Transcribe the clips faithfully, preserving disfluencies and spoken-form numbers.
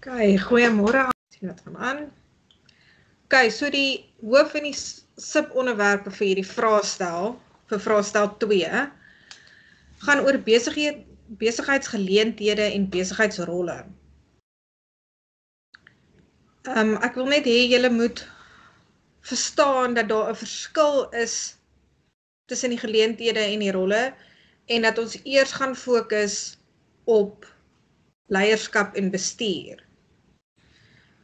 Okay, goeiemôre, sien wat gaan aan. Okay, so die hoof en die subonderwerpe vir hierdie vraestel, vir vraestel twee, gaan oor besigheid, besigheidsgeleenthede en besigheidsrolle. Um, ek wil net hê julle moet verstaan dat daar 'n verskil is tussen die geleenthede en die rolle en dat ons eers gaan fokus op leierskap en bestuur.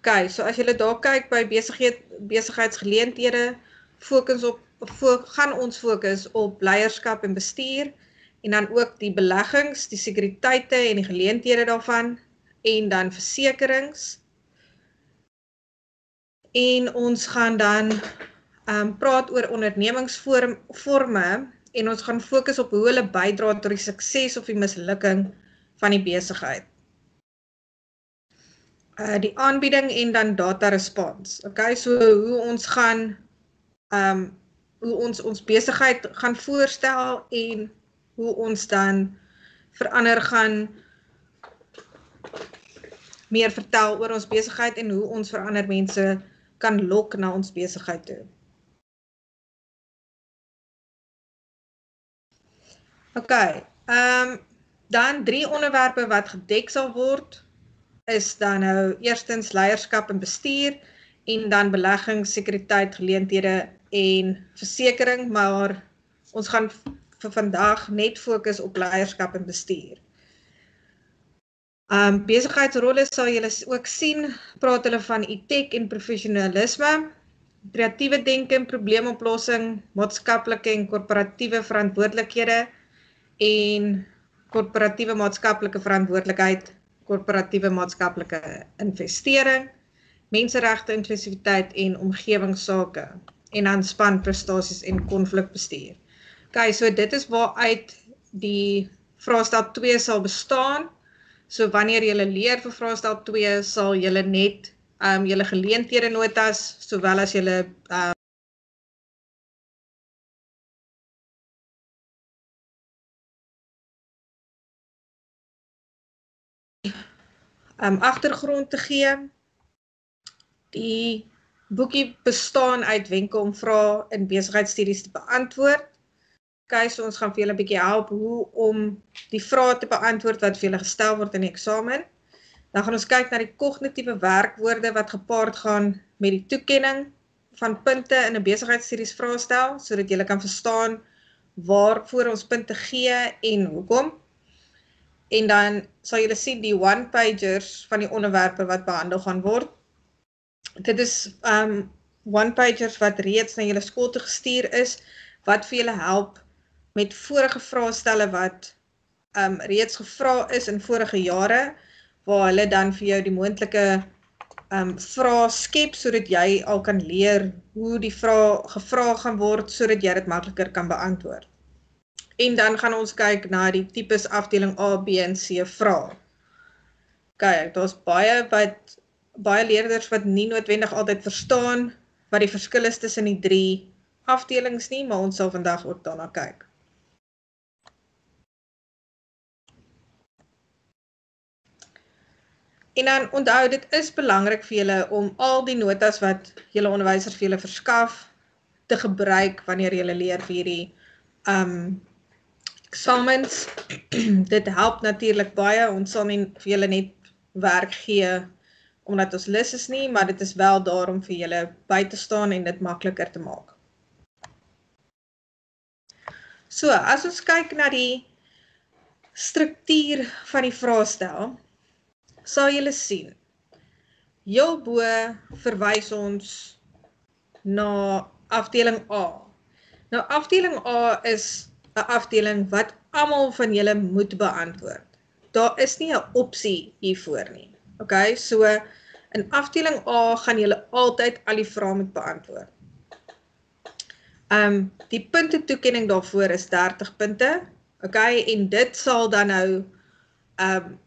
Okay, so as julle daar kyk by besigheid besigheidsgeleenthede, fokus op gaan ons fokus op leierskap en bestuur en dan ook die beleggings, die sekuriteite en die geleenthede daarvan en dan versekerings. En ons gaan dan um, praat oor ondernemingsvorme en ons gaan fokus op hoe hulle bydra tot die sukses of die mislukking van die besigheid. Uh, die aanbieding en dan data response. Okay, so hoe ons gaan um, hoe ons ons besigheid gaan voorstel en hoe ons dan verander gaan meer vertel oor ons besigheid en hoe ons vir ander mense kan lok na ons besigheid toe. Okay, um, dan drie onderwerpe wat gedek sal word, is dan nou eerstens leierskap en bestuur, en dan belegging, sekuriteit, geleenthede en versekering, maar ons gaan vir vandag net fokus op leierskap en bestuur. Um, besigheidsrolle sal julle ook sien, praat hulle van I T en professionalisme, kreatiewe denke en probleemoplossing, maatskaplike en korporatiewe verantwoordelikhede en korporatiewe maatskaplike verantwoordelikheid, korporatiewe maatskaplike investering, menseregte, inklusiwiteit en omgewingsake en dan spanprestasies en konflikbestuur. Okay, so dit is waaruit die vraestel twee sal bestaan. So wanneer julle leer vir vraestel twee, sal julle net um, julle geleenthede notas, sowel as julle um, um, agtergrond te gee. Die boekie bestaan uit wenke om vrae in besigheidsstudies te beantwoord. Okay, so ons gaan vir julle 'n bietjie help hoe om die vrae te beantwoord wat vir julle gestel word in die eksamen. Dan gaan ons kyk na die kognitiewe werkwoorde wat gepaard gaan met die toekenning van punte in 'n besigheidsstudies vraestel, sodat julle kan verstaan waarvoor ons punte gee en hoekom. En dan sal julle sien die one-pagers van die onderwerpe wat behandel gaan word. Dit is um, one-pagers wat reeds na julle skool toe gestuur is, wat vir julle help met vorige vraestelle wat um, reeds gevra is in vorige jare, waar hulle dan vir jou die moontlike um, vrae skep, sodat jy al kan leer hoe die vrae gevra gaan word, sodat jy dit makliker kan beantwoord. En dan gaan ons kyk na die tipes afdeling A, B en C vrae. Kyk, daar's baie wat baie leerders wat nie noodwendig altyd verstaan wat die verskil is tussen die drie afdelings nie, maar ons sal vandag ook daarna kyk. En dan onthou, dit is belangrik vir julle om al die notas wat julle onderwysers vir julle verskaf te gebruik wanneer julle leer vir hierdie um, eksamens. Dit help natuurlik baie. Ons sal nie vir julle net werk gee omdat ons lus is nie, maar dit is wel daar om vir julle by te staan en dit makliker te maak. So, as ons kyk na die struktuur van die vraestel, sal julle sien, heel bo verwys ons na afdeling A. Nou, afdeling A is 'n afdeling wat almal van julle moet beantwoord. Daar is nie 'n opsie hiervoor nie. Okay, so in afdeling A gaan julle altyd al die vrae moet beantwoord. Um, die punte toekenning daarvoor is dertig punte. Okay, en dit sal dan nou um,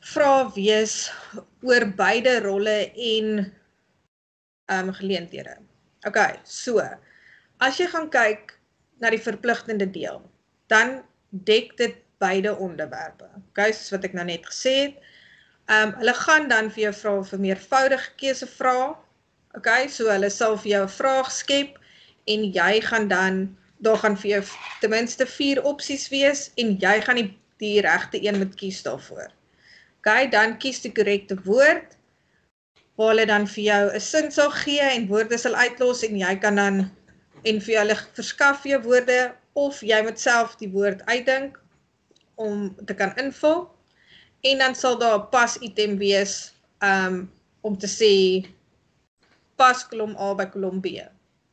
vrae wees oor beide rolle en um, geleenthede. Okay, so as jy gaan kyk na die verpligtende deel, dan dek dit beide onderwerpe. Okay, soos wat ek nou net gesê het. Ehm um, hulle gaan dan vir jou vra vir meervoudige keusevrae. Okay, so hulle sal vir jou 'n vraag skep en jy gaan dan daar gaan vir jou ten minste vier opsies wees en jy gaan die die regte een moet kies daarvoor. Okay, dan kies die korrekte woord. Waar hulle dan vir jou 'n sin sal gee en woorde sal uitlos en jy kan dan en vir hulle verskaf jou woorde of jy moet self die woord uitdink om te kan invul. En dan sal daar 'n pas item wees um, om te sê pas kolom A by kolom B.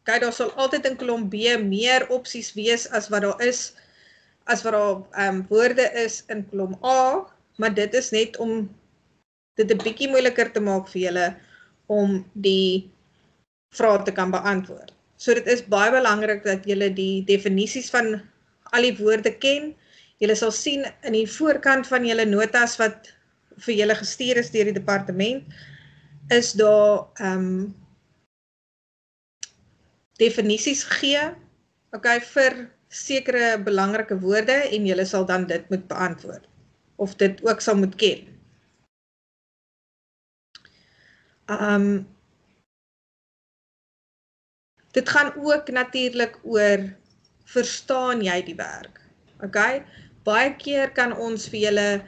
Okay, daar sal altyd in kolom B meer opsies wees as wat daar is as wat daar um, woorde is in kolom A, maar dit is net om dit 'n bietjie moeiliker te maak vir julle om die vrae te kan beantwoord. So dit is baie belangrik dat julle die definisies van al die woorde ken. Julle sal sien in die voorkant van julle notas wat vir julle gestuur is deur die departement is daar ehm um, definisies gegee, okay, vir sekere belangrike woorde en julle sal dan dit moet beantwoord of dit ook sal moet ken. Ehm um, dit gaan ook natuurlik oor verstaan jy die werk. Okay? Baie keer kan ons vir julle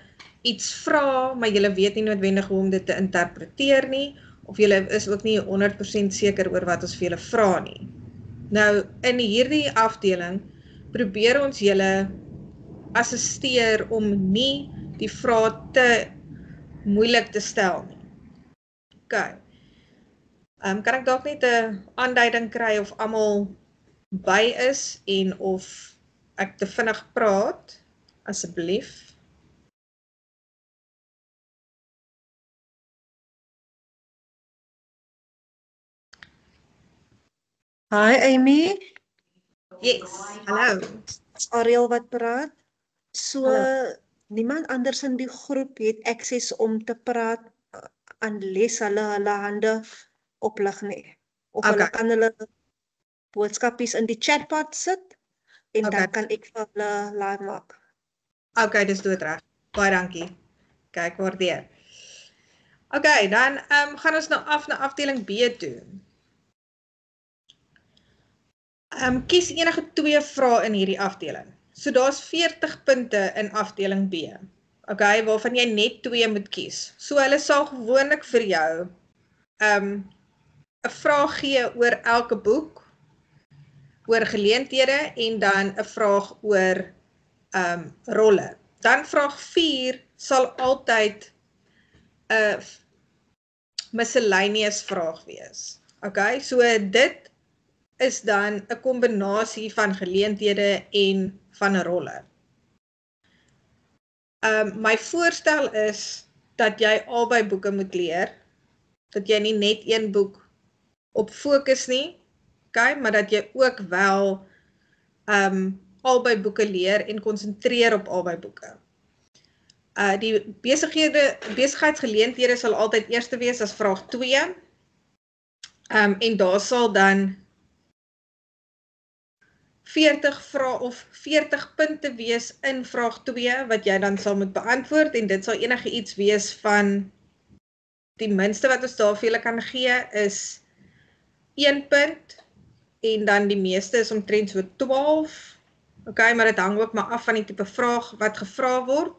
iets vra, maar julle weet nie noodwendig hoe om dit te interpreteer nie, of julle is ook nie honderd persent seker oor wat ons vir julle vra nie. Nou, in hierdie afdeling probeer ons julle assisteer om nie die vrae te moeilik te stel nie. Okay. Um, kan ek dalk net 'n aanduiding kry of almal by is en of ek te vinnig praat? Asseblief. Hi Amy. Yes, hallo. Dis Ariel wat praat. So hello. Niemand anders in die groep het akses om te praat aan les hulle hulle hande oplig nie. Of okay. Hulle kan hulle boodskapies in die chatbot sit en okay. Dan kan ek vir hulle live maak. OK, dis doodreg. Baie dankie. Kyk, waardeer. OK, dan um, gaan ons nou af na afdeling B toe. Um, kies enige twee vrae in hierdie afdeling. So daar's veertig punte in afdeling B. OK, waarvan jy net twee moet kies. So hulle sal gewoonlik vir jou um 'n vraag gee oor elke boek, oor geleenthede en dan 'n vraag oor um rolle. Dan vraag vier sal altyd 'n uh, miscellaneous vraag wees. Okay, so dit is dan 'n kombinasie van geleenthede en van rolle. Um my voorstel is dat jy albei boeke moet leer, dat jy nie net een boek op fokus nie. Okay, maar dat jy ook wel um, albei boeke leer en konsentreer op albei boeke. Uh, die besighede, besigheidsgeleenthede sal altyd eerste wees as vraag twee. Um, en daar sal dan veertig vrae of veertig punte wees in vraag twee wat jy dan sal moet beantwoord en dit sal enige iets wees van die minste wat ons daar vir julle kan gee is een punt. En dan die meeste is omtrent so twaalf. Okay, maar dit hang ook maar af van die tipe vraag wat gevra word.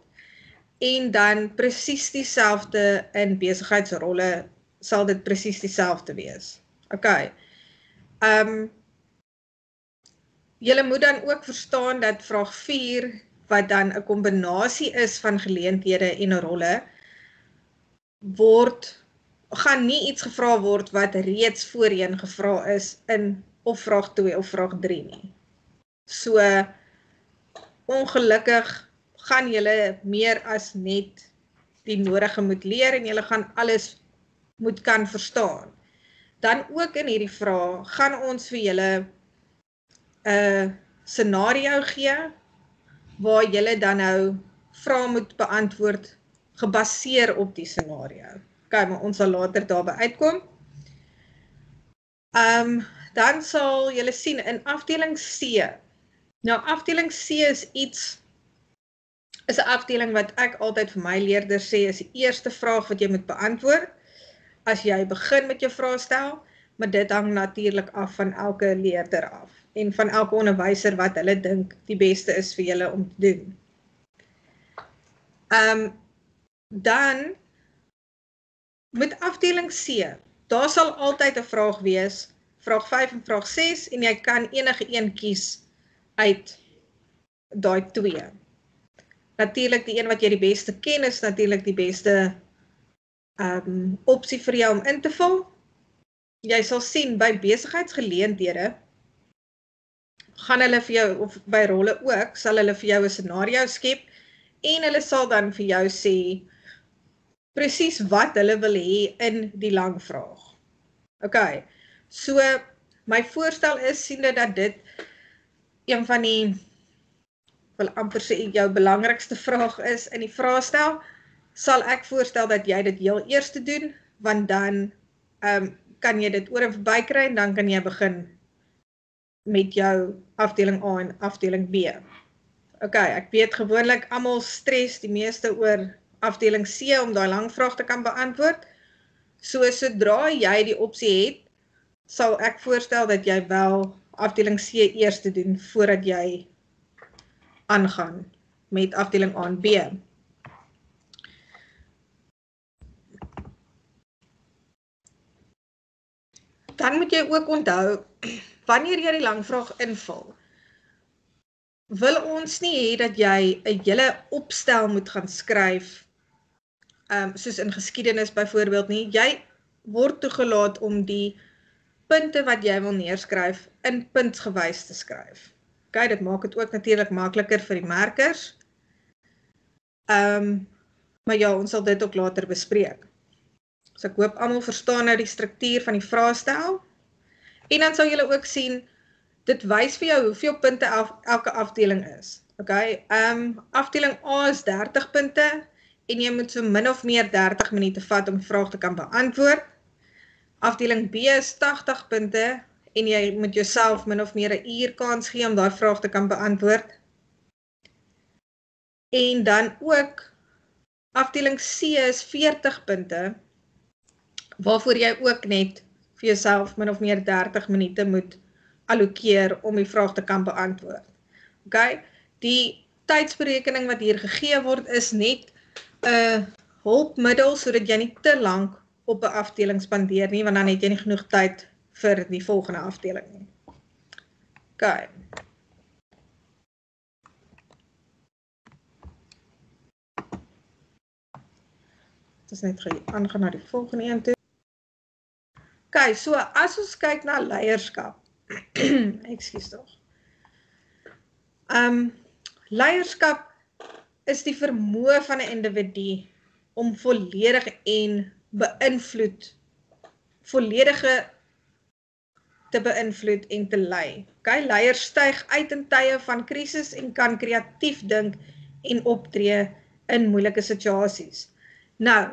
En dan presies dieselfde in besigheidsrolle sal dit presies dieselfde wees. Okay. Um julle moet dan ook verstaan dat vraag vier wat dan 'n kombinasie is van geleenthede en rolle word gaan nie iets gevra word wat reeds voorheen gevra is in of vraag twee of vraag drie nie. So ongelukkig gaan julle meer as net die nodige moet leer en julle gaan alles moet kan verstaan. Dan ook in hierdie vraag gaan ons vir julle 'n scenario gee waar julle dan nou vrae moet beantwoord gebaseer op die scenario. Okay, maar ons sal later daarby uitkom. Um Dan sal julle sien in afdeling C. Nou afdeling C is iets is 'n afdeling wat ek altyd vir my leerders sê is die eerste vraag wat jy moet beantwoord as jy begin met jou vraestel, maar dit hang natuurlik af van elke leerder af en van elke onderwyser wat hulle dink die beste is vir julle om te doen. Um, dan met afdeling C, daar sal altyd 'n vraag wees, vraag vyf en vraag ses, en jy kan enige een kies uit daai twee. Natuurlik die een wat jy die beste ken is natuurlik die beste um, opsie vir jou om in te vul. Jy sal sien by besigheidsgeleenthede gaan hulle vir jou, of by rolle ook, sal hulle vir jou 'n scenario skep en hulle sal dan vir jou sê presies wat hulle wil hê in die lang vraag. OK. So my voorstel is siende dat dit een van die wil amper sê jou belangrikste vraag is in die vraestel, sal ek voorstel dat jy dit heel eers doen, want dan um, kan jy dit oor en verby kry en dan kan jy begin met jou afdeling A en afdeling B. OK, ek weet gewoonlik almal stres die meeste oor afdeling C om daai lang vraag te kan beantwoord. So sodra jy die opsie het, sal ek voorstel dat jy wel afdeling C eers doen voordat jy aangaan met afdeling A en B. Dan moet jy ook onthou, wanneer jy die langvraag invul, wil ons nie hê dat jy 'n hele opstel moet gaan skryf, um, soos in geskiedenis byvoorbeeld nie. Jy word toegelaat om die punte wat jy wil neerskryf in puntsgewys te skryf. OK, dit maak dit ook natuurlik makliker vir die merkers. Um, maar ja, ons sal dit ook later bespreek. So ek hoop almal verstaan nou die struktuur van die vraestel. En dan sal julle ook sien, dit wys vir jou hoeveel punte af, elke afdeling is. OK, um, afdeling A is dertig punte en jy moet so min of meer dertig minute vat om die vraag te kan beantwoord. Afdeling B is tagtig punte en jy moet jouself min of meer een uur kans gee om daai vraag te kan beantwoord. En dan ook afdeling C is veertig punte, waarvoor jy ook net vir jouself min of meer dertig minute moet allokeer om die vraag te kan beantwoord. OK, die tydsberekening wat hier gegee word is net 'n hulpmiddel sodat jy nie te lank op 'n afdeling spandeer nie, want dan het jy nie genoeg tyd vir die volgende afdeling nie. OK. Dit is net gaan aangaan na die volgende een toe. OK, so as ons kyk na leierskap, ekskuus tog. Um, leierskap is die vermoë van 'n individu om volledig en beïnvloed, volledige te beïnvloed en te lei. OK, leiers styg uit in tye van krisis en kan kreatief dink en optree in moeilike situasies. Nou,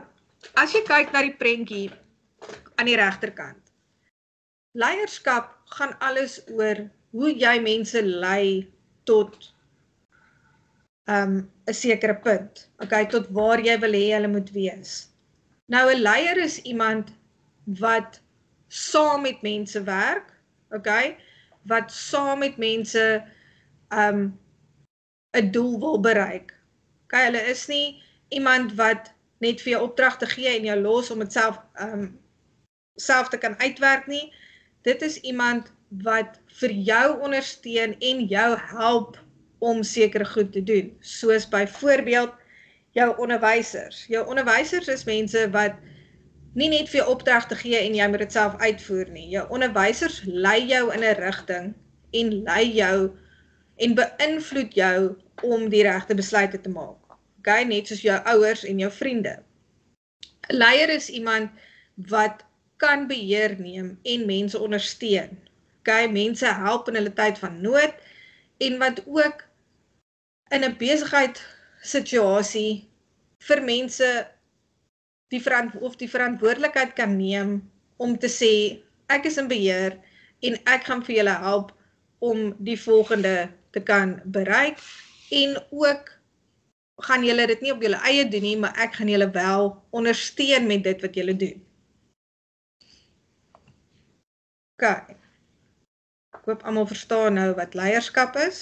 as jy kyk na die prentjie aan die regterkant. Leierskap gaan alles oor hoe jy mense lei tot 'n um, sekere punt. OK, tot waar jy wil hê hulle moet wees. Nou 'n leier is iemand wat saam met mense werk, OK, wat saam met mense 'n um, doel wil bereik. OK, hulle is nie iemand wat net vir jou opdragte gee en jou los om dit self um, self te kan uitwerk nie. Dit is iemand wat vir jou ondersteun en jou help om sekere goed te doen. Soos byvoorbeeld jou onderwysers. Jou onderwysers is mense wat nie net vir jou opdragte gee en jy moet dit self uitvoer nie. Jou onderwysers lei jou in 'n rigting en lei jou en beïnvloed jou om die regte besluite te maak. OK, net soos jou ouers en jou vriende. 'n Leier is iemand wat kan beheer neem en mense ondersteun. OK, mense help in hulle tyd van nood en wat ook in 'n besigheidssituasie vir mense die verantwoord of die verantwoordelikheid kan neem om te sê ek is in beheer en ek gaan vir julle help om die volgende te kan bereik en ook gaan julle dit nie op julle eie doen nie, maar ek gaan julle wel ondersteun met dit wat julle doen. OK. Ek hoop almal verstaan nou wat leierskap is.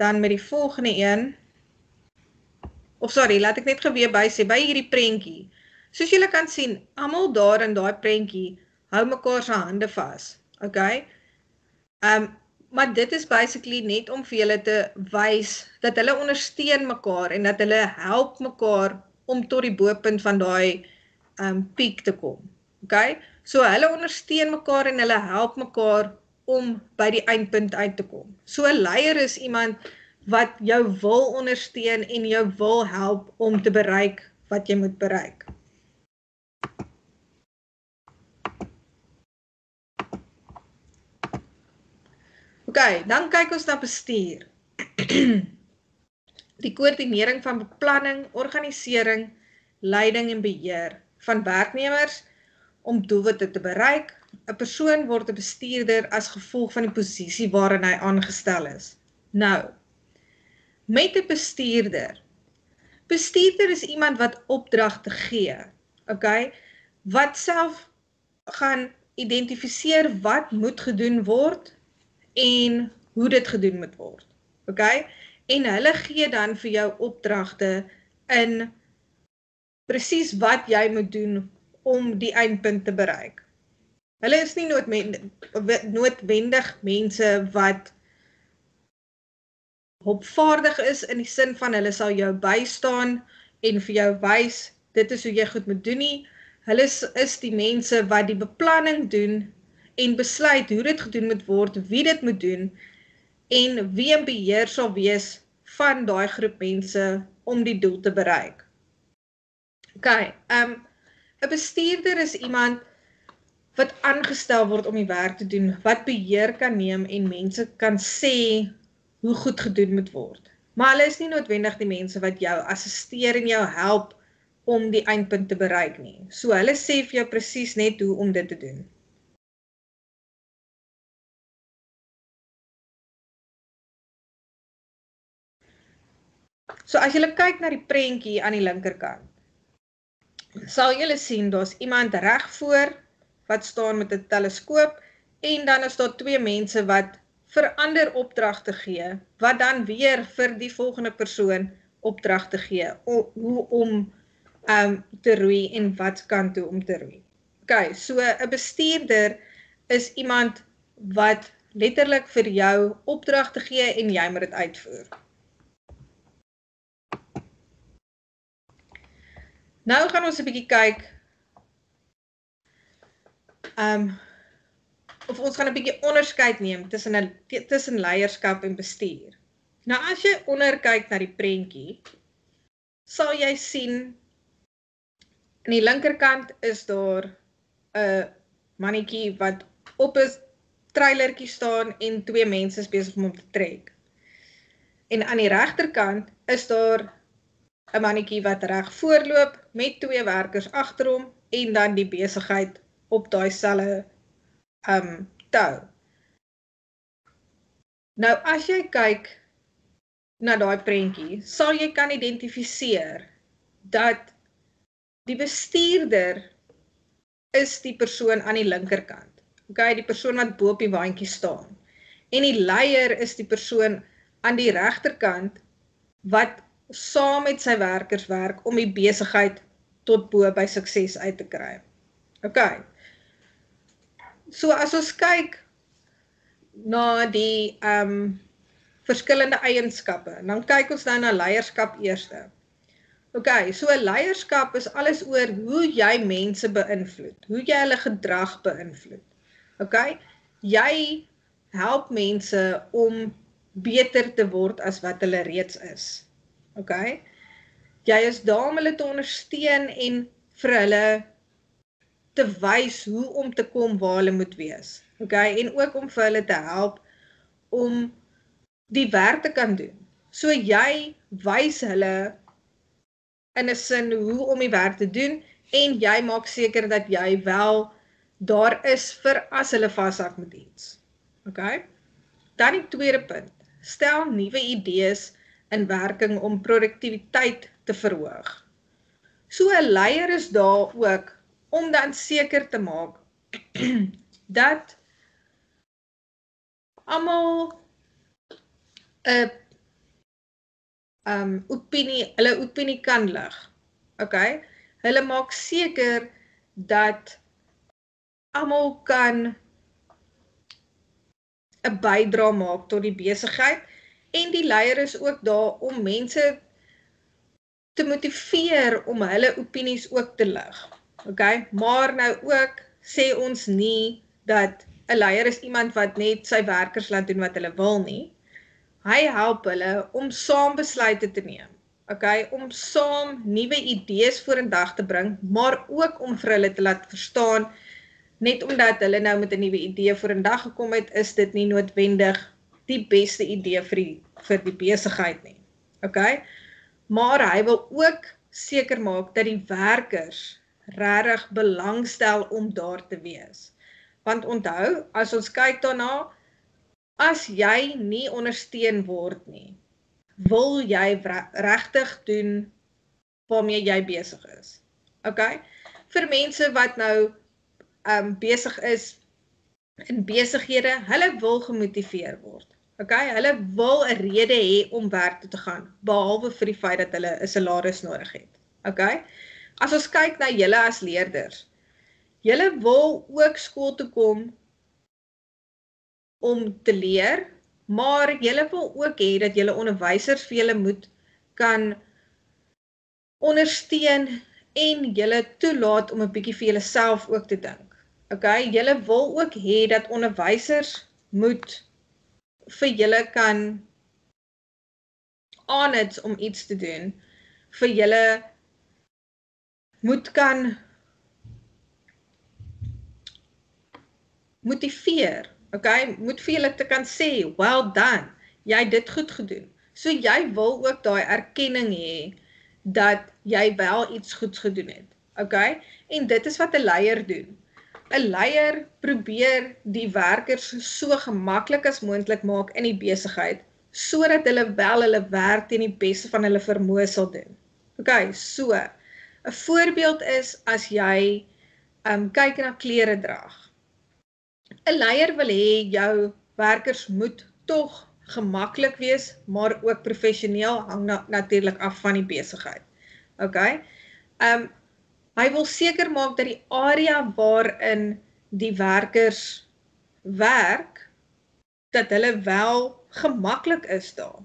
Dan met die volgende een. Of sorry, laat ek net geweer by sê by hierdie prentjie. Soos julle kan sien, almal daar in daai prentjie hou mekaar se hande vas. Okay? Um, maar dit is basically net om vir julle te wys dat hulle ondersteun mekaar en dat hulle help mekaar om tot die bopunt van daai um, piek te kom. Okay? So hulle ondersteun mekaar en hulle help mekaar om by die eindpunt uit te kom. So 'n leier is iemand wat jou wil ondersteun en jou wil help om te bereik wat jy moet bereik. OK, dan kyk ons na bestuur. Die koördinering van beplanning, organisering, leiding en beheer van werknemers om doelwitte te bereik. 'n Persoon word 'n bestuurder as gevolg van die posisie waarin hy aangestel is. Nou, met 'n bestuurder. Bestuurder is iemand wat opdragte gee, OK? Wat self gaan identifiseer wat moet gedoen word en hoe dit gedoen moet word. OK? En hulle gee dan vir jou opdragte in presies wat jy moet doen om die eindpunt te bereik. Hulle is nie noodwendig, noodwendig mense wat hulpvaardig is in die sin van hulle sal jou bystaan en vir jou wys dit is hoe jy goed moet doen nie. Hulle is, is die mense wat die beplanning doen en besluit hoe dit gedoen moet word, wie dit moet doen en wie in beheer sal wees van daai groep mense om die doel te bereik. OK, 'n um, bestuurder is iemand wat aangestel word om die werk te doen, wat beheer kan neem en mense kan sê hoe goed gedoen moet word. Maar hulle is nie noodwendig die mense wat jou assisteer en jou help om die eindpunt te bereik nie. So hulle sê vir jou presies net hoe om dit te doen. So as julle kyk na die prentjie aan die linkerkant, sal julle sien daar's iemand reg voor wat staan met 'n teleskoop en dan is daar twee mense wat vir ander opdragte gee, wat dan weer vir die volgende persoon opdragte gee hoe om um, te roei en wat kant toe om te roei. OK, so 'n bestuurder is iemand wat letterlik vir jou opdragte gee en jy moet dit uitvoer. Nou gaan ons 'n bietjie kyk. Um, of ons gaan 'n bietjie onderskeid neem tussen 'n tussen leierskap en bestuur. Nou as jy onder kyk na die prentjie, sal jy sien aan die linkerkant is daar 'n mannetjie wat op 'n treilertjie staan en twee mense is besig om hom te trek. En aan die regterkant is daar 'n mannetjie wat reg voorloop met twee werkers agter hom en dan die besigheid op daai selle um, tou. Nou as jy kyk na daai prentjie, sal jy kan identifiseer dat die bestuurder is die persoon aan die linkerkant. OK, die persoon wat bo op die waantjie staan. En die leier is die persoon aan die regterkant wat saam met sy werkers werk om die besigheid tot bo by sukses uit te kry. OK. So as ons kyk na die um, verskillende eienskappe, dan kyk ons nou na leierskap eerste. OK, so leierskap is alles oor hoe jy mense beïnvloed, hoe jy hulle gedrag beïnvloed. OK, jy help mense om beter te word as wat hulle reeds is. OK. Jy is daar om hulle te ondersteun en vir hulle te wys hoe om te kom waar hulle moet wees. OK, en ook om vir hulle te help om die werk te kan doen. So jy wys hulle in 'n sin hoe om die werk te doen en jy maak seker dat jy wel daar is vir as hulle vashak met iets. OK? Dan die tweede punt. stel nuwe idees in werking om produktiwiteit te verhoog. So 'n leier is daar ook om dan seker te maak dat almal 'n um opinie, hulle opinie kan lig. Okay? Hulle maak seker dat almal kan 'n bydrae maak tot die besigheid en die leier is ook daar om mense te motiveer om hulle opinies ook te lig. Okay? Maar nou ook sê ons nie dat 'n leier is iemand wat net sy werkers laat doen wat hulle wil nie. Hy help hulle om saam besluite te neem. Okay? Om saam nuwe idees vorendag te bring, maar ook om vir hulle te laat verstaan net omdat hulle nou met 'n nuwe idee voor 'n dag gekom het, is dit nie noodwendig die beste idee vir die, vir die besigheid nie. Okay? Maar hy wil ook seker maak dat die werkers regtig belangstel om daar te wees. Want onthou, as ons kyk daarna, as jy nie ondersteun word nie, wil jy regtig doen waarmee jy besig is. Okay? Vir mense wat nou Um, besig is in besighede, hulle wil gemotiveer word. Okay? Hulle wil 'n rede hê om werk toe te gaan, behalwe vir die feit dat hulle 'n salaris nodig het. Okay? As ons kyk na julle as leerders, julle wil ook skool toe kom om te leer, maar julle wil ook hê dat julle onderwysers vir julle moet kan ondersteun en julle toelaat om 'n bietjie vir julleself ook te dink. Okay, julle wil ook hê dat onderwysers moet vir julle kan aanhits om iets te doen, vir julle moet kan motiveer. Okay, moet vir julle te kan sê, "Well done, jy het dit goed gedoen." So jy wil ook daai erkenning hê dat jy wel iets goeds gedoen het. Okay? En dit is wat 'n leier doen. 'n Leier probeer die werkers so gemaklik as moontlik maak in die besigheid sodat hulle wel hulle werk teen die beste van hulle vermoë sal doen. Okay, so 'n voorbeeld is as jy um, kyk na klere drag. 'n Leier wil hê jou werkers moet tog gemaklik wees, maar ook professioneel, hang na, natuurlik af van die besigheid. Okay? Um, hy wil seker maak dat die area waarin die werkers werk, dat hulle wel gemaklik is daar.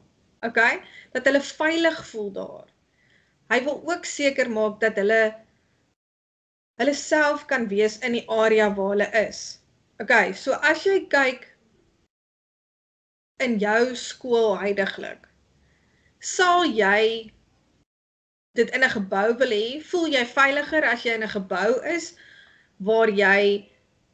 Okay? Dat hulle veilig voel daar. Hy wil ook seker maak dat hulle hulle self kan wees in die area waar hulle is. Okay, so as jy kyk in jou skool huidiglik, sal jy dit in 'n gebou wil hê, voel jy veiliger as jy in 'n gebou is waar jy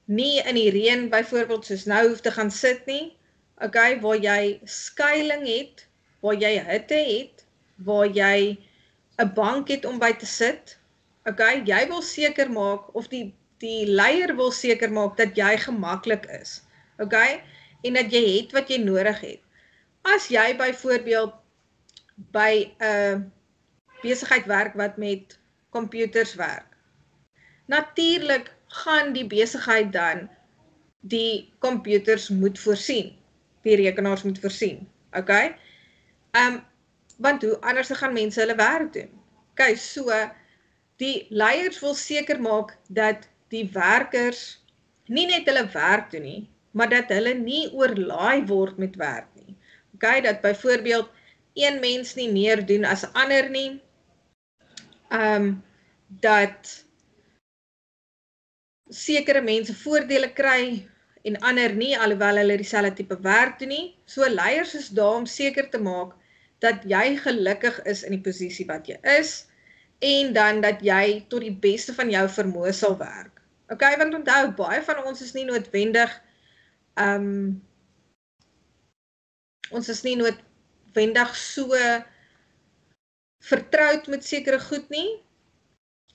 nie in die reën byvoorbeeld soos nou hoef te gaan sit nie. Okay, waar jy skuiling het, waar jy hitte het, waar jy 'n bank het om by te sit. Okay, jy wil seker maak of die die leier wil seker maak dat jy gemaklik is. Okay? En dat jy het wat jy nodig het. As jy byvoorbeeld by 'n besigheid werk wat met computers werk, natuurlik gaan die besigheid dan die computers moet voorsien, die rekenaars moet voorsien. Okay? Um, want hoe anders gaan mense hulle werk doen? Okay, so die leiers wil seker maak dat die werkers nie net hulle werk doen nie, maar dat hulle nie oorlaai word met werk nie. Okay, dat byvoorbeeld een mens nie meer doen as 'n ander nie. Um, dat sekere mense voordele kry en ander nie, alhoewel hulle dieselfde tipe werk doen nie. So leiers is daar om seker te maak dat jy gelukkig is in die posisie wat jy is en dan dat jy tot die beste van jou vermoë sal werk. Okay, want onthou, baie van ons is nie noodwendig Um, ons is nie noodwendig so vertroud met sekere goed nie,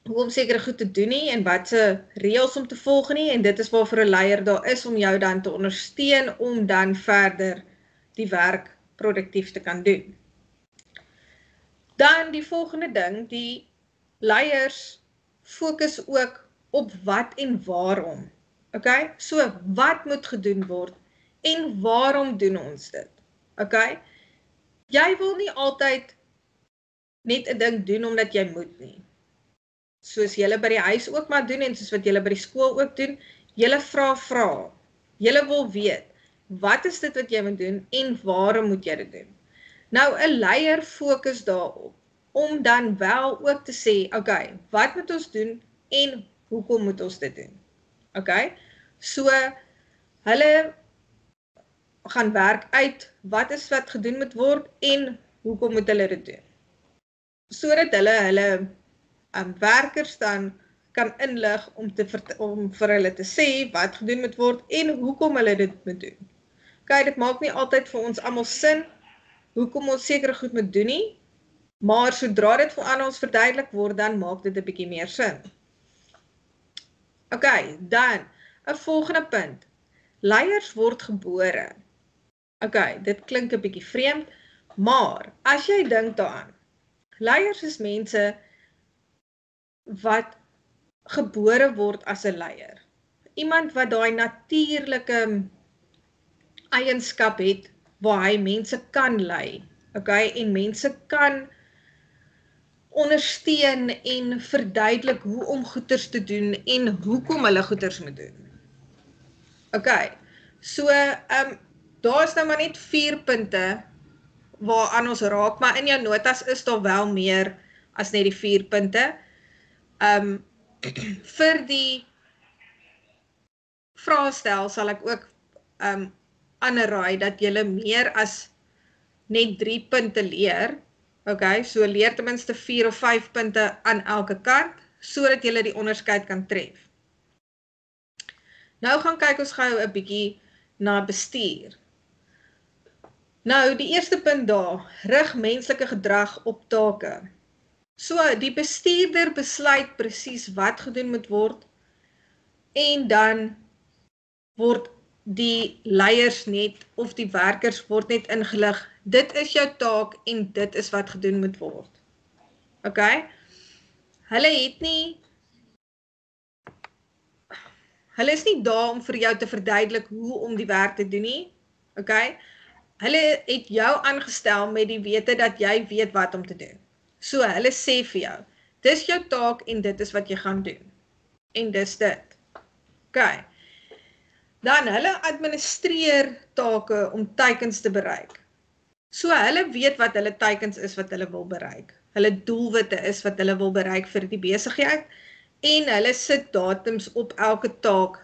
hoe om sekere goed te doen nie en wat se reëls om te volg nie, en dit is waarvoor 'n leier daar is om jou dan te ondersteun om dan verder die werk productief te kan doen. Dan die volgende ding, die leiers fokus ook op wat en waarom. Okay? So wat moet gedoen word en waarom doen ons dit? Okay? Jy wil nie altyd net 'n ding doen omdat jy moet nie. Soos julle by die huis ook maar doen en soos wat julle by die skool ook doen, julle vra vra. Julle wil weet, wat is dit wat jy moet doen en waarom moet jy dit doen? Nou 'n leier fokus daarop om dan wel ook te sê, okay, wat moet ons doen en hoekom moet ons dit doen? Okay? So hulle gaan werk uit wat is wat gedoen moet word en hoekom moet hulle dit doen? Sodat hulle hulle um, werkers dan kan inlig om te om vir hulle te sê wat gedoen moet word en hoekom hulle dit moet doen. Okay, dit maak nie altyd vir ons almal sin hoekom ons sekere goed moet doen nie, maar sodra dit aan ons verduidelik word, dan maak dit 'n bietjie meer sin. OK, dan 'n volgende punt. Leiers word gebore. OK, dit klink 'n bietjie vreemd, maar as jy dink daaraan, leiers is mense wat gebore word as 'n leier. Iemand wat daai natuurlike eienskap het waar hy mense kan lei, okay? En mense kan ondersteun en verduidelik hoe om goeders te doen en hoekom hulle goeders moet doen. Okay, so um, daar is nou maar net vier punte waaraan ons raak, maar in jou notas is daar wel meer as net die vier punte. Um, vir die vraestel sal ek ook um, aanraai dat jy meer as net drie punte leer. Okay, so leer ten minste vier of vyf punte aan elke kant sodat jy die onderskeid kan tref. Nou gaan kyk ons gou 'n bietjie na bestuur. Nou die eerste punt daar, rig menslike gedrag op take. So die bestuurder besluit presies wat gedoen moet word en dan word die leiers net of die werkers word net ingelig, dit is jou taak en dit is wat gedoen moet word. OK? Hulle het nie, hulle is nie daar om vir jou te verduidelik hoe om die werk te doen nie. OK? Hulle het jou aangestel met die wete dat jy weet wat om te doen. So hulle sê vir jou, dis jou taak en dit is wat jy gaan doen. En dis dit. OK? Dan hulle administreer take om teikens te bereik. So hulle weet wat hulle teikens is wat hulle wil bereik. Hulle doelwitte is wat hulle wil bereik vir die besigheid en hulle sit datums op elke taak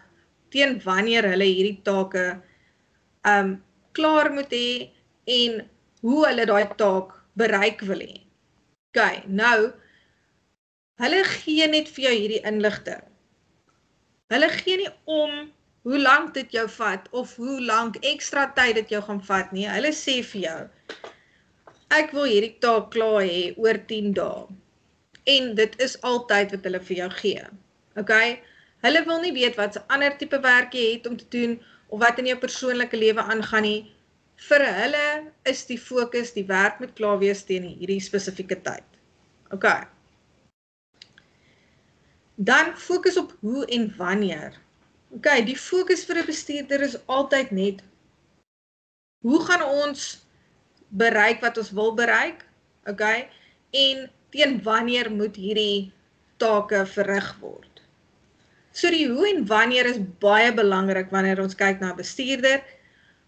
teen wanneer hulle hierdie take um, klaar moet hê en hoe hulle daai taak bereik wil hê. Okay, nou hulle gee net vir jou hierdie inligting. Hulle gee nie om hoe lank dit jou vat of hoe lank ekstra tyd dit jou gaan vat nie. Hulle sê vir jou, ek wil hierdie taak klaar hê oor tien dae. En dit is altyd wat hulle vir jou gee. Okay? Hulle wil nie weet wat se ander tipe werk jy het om te doen of wat in jou persoonlike lewe aangaan nie. Vir hulle is die fokus die werk moet klaar wees teen hierdie spesifieke tyd. Okay. Dan fokus op hoe en wanneer. Okay, die fokus vir 'n bestuurder is altyd net hoe gaan ons bereik wat ons wil bereik? Okay? En teen wanneer moet hierdie take verrig word? So die hoe en wanneer is baie belangrik wanneer ons kyk na 'n bestuurder,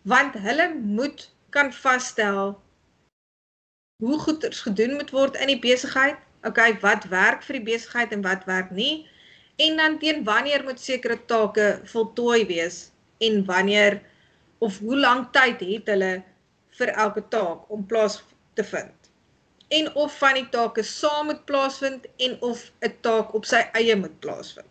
want hulle moet kan vasstel hoe goeders gedoen moet word in die besigheid. Okay, wat werk vir die besigheid en wat werk nie? En dan teen wanneer moet sekere take voltooi wees en wanneer of hoe lank tyd het hulle vir elke taak om plaas te vind. En of van die take saam moet plaasvind en of 'n taak op sy eie moet plaasvind.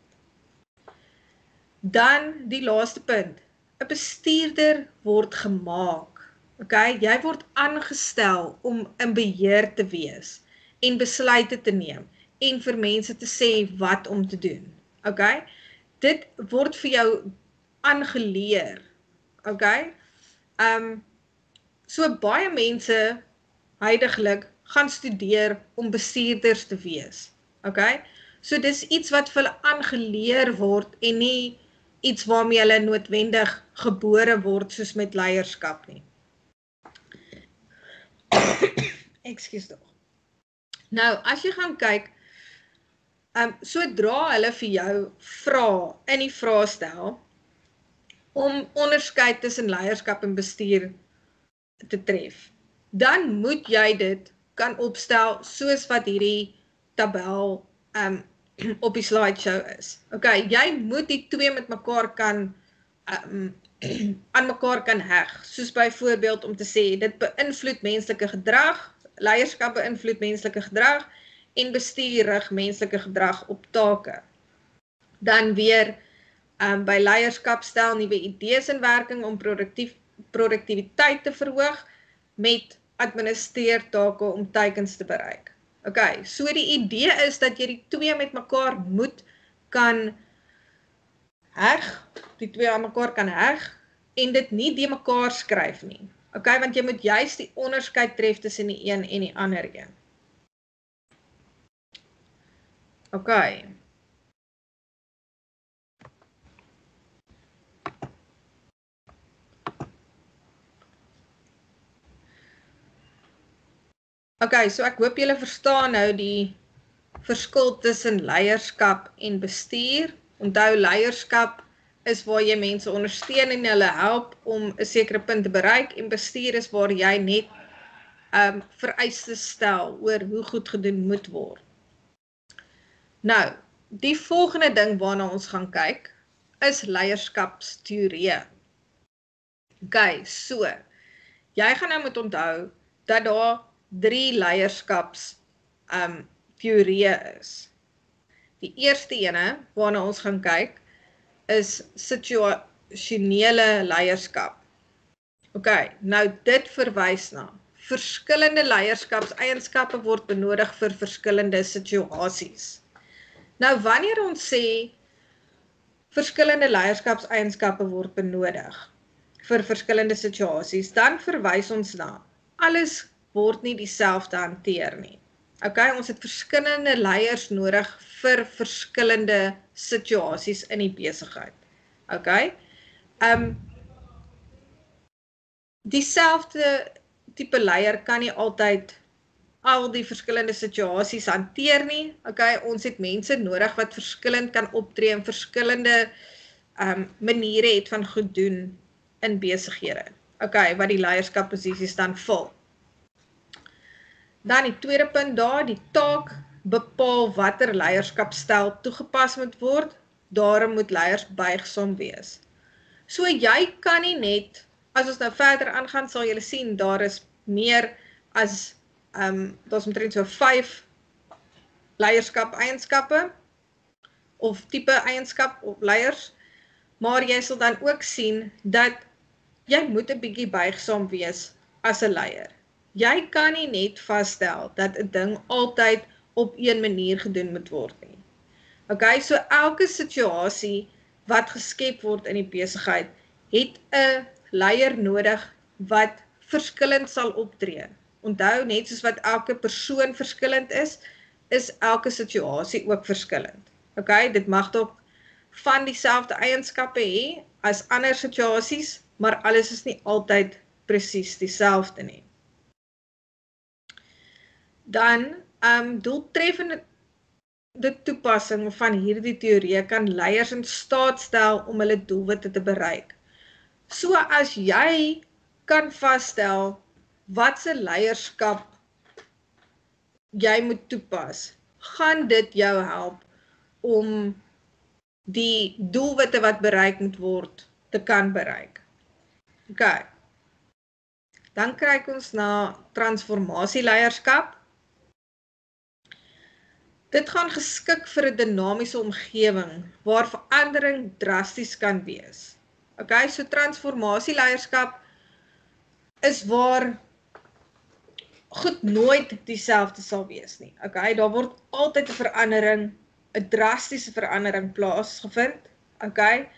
Dan die laaste punt. 'n Bestuurder word gemaak. Okay, jy word aangestel om in beheer te wees en besluite te neem en vir mense te sê wat om te doen. Okay? Dit word vir jou aangeleer. Okay? Um, So baie mense huidiglik gaan studeer om bestuurders te wees. Okay? So dis iets wat vir hulle aangeleer word en nie iets waarmee hulle noodwendig gebore word soos met leierskap nie. Ekskuus tog. Nou, as jy gaan kyk, um, sodra hulle vir jou vra in die vraestel om onderskeid tussen leierskap en bestuur te tref, dan moet jy dit kan opstel soos wat hierdie tabel um, op die slideshow is. Okay, jy moet die twee met mekaar kan um, aan mekaar kan heg, soos byvoorbeeld om te sê dit beïnvloed menslike gedrag, leierskap beïnvloed menslike gedrag en bestuurig menslike gedrag op take. Dan weer um, by leierskap stel nuwe idees in werking om produktief, produktiwiteit te verhoog met administreertake om teikens te bereik. Okay, so die idee is dat jy die twee met mekaar moet kan heg, die twee aan mekaar kan heg en dit nie die mekaar skryf nie. Okay, want jy moet juist die onderskeid tref tussen die een en die ander een. Okay. Okay, so ek hoop julle verstaan nou die verskil tussen leierskap en bestuur. Onthou, leierskap is waar jy mense ondersteun en hulle help om 'n sekere punt te bereik en bestuur is waar jy net um, vereistes stel oor hoe goed gedoen moet word. Nou, die volgende ding waarna ons gaan kyk is leierskapsteorie. Okay, so jy gaan nou moet onthou dat daar drie leierskaps um, teorieë is. Die eerste ene waarna ons gaan kyk is situasionele leierskap. OK, nou dit verwys na verskillende leierskapseienskappe word benodig vir verskillende situasies. Nou wanneer ons sê verskillende leierskapseienskappe word benodig vir verskillende situasies, dan verwys ons na alles word nie dieselfde hanteer nie. OK, ons het verskillende leiers nodig vir verskillende situasies in die besigheid. OK. Ehm um, dieselfde tipe leier kan nie altyd al die verskillende situasies hanteer nie. OK, ons het mense nodig wat verskillend kan optree en verskillende ehm um, maniere het van goed doen in besighede. OK, wat die leierskapposisies dan vul. Dan die tweede punt daar, die taak bepaal watter leierskapstyl toegepas moet word, daarom moet leiers buigsaam wees. So jy kan nie net, as ons nou verder aangaan, sal julle sien, daar is meer as, um, daar is omtrent so vyf leierskap-eienskappe, of type eienskap of leiers, maar jy sal dan ook sien dat jy moet 'n bietjie buigsaam wees as 'n leier. Jy kan nie net vasstel dat 'n ding altyd op een manier gedoen moet word nie. Okay, so elke situasie wat geskep word in die besigheid het 'n leier nodig wat verskillend sal optree. Onthou, net soos wat elke persoon verskillend is, is elke situasie ook verskillend. Okay, dit mag dalk van dieselfde eienskappe hê as ander situasies, maar alles is nie altyd presies dieselfde nie. Dan um, doeltreffende toepassing van hierdie teorie kan leiers in staat stel om hulle doelwitte te bereik. So as jy kan vasstel wat se leierskap jy moet toepas, gaan dit jou help om die doelwitte wat bereik moet word te kan bereik. Okay. Dan kry ons na transformasie-leierskap. Dit gaan geskik vir 'n dinamiese omgewing waar verandering drasties kan wees. Okay, so transformasie-leierskap is waar goed nooit dieselfde sal wees nie. Okay, daar word altyd 'n verandering, 'n drastiese verandering plaasgevind. Okay,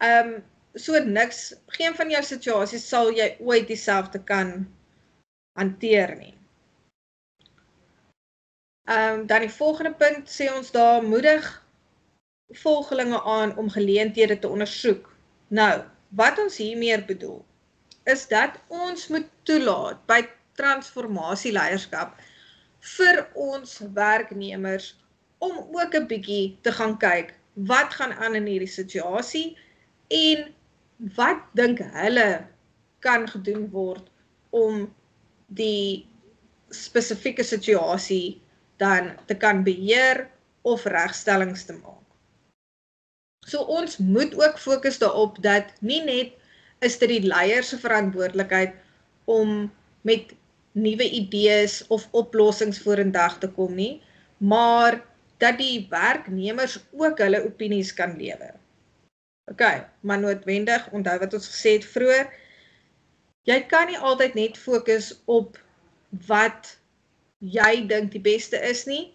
um, soort niks, geen van jou situasies sal jy ooit dieselfde kan hanteer nie. Um, dan die volgende punt sê ons daar moedig volgelinge aan om geleenthede te ondersoek. Nou, wat ons hiermee bedoel, is dat ons moet toelaat by transformasieleierskap vir ons werknemers om ook 'n bietjie te gaan kyk wat gaan aan in hierdie situasie en wat dink hulle kan gedoen word om die spesifieke situasie dan te kan beheer of regstellings te maak. So ons moet ook fokus daarop dat nie net is dit die leier se verantwoordelikheid om met nuwe idees of oplossings vorendag te kom nie, maar dat die werknemers ook hulle opinies kan lewer. OK, maar noodwendig, onthou wat ons gesê het vroeër, jy kan nie altyd net fokus op wat jy dink die beste is nie.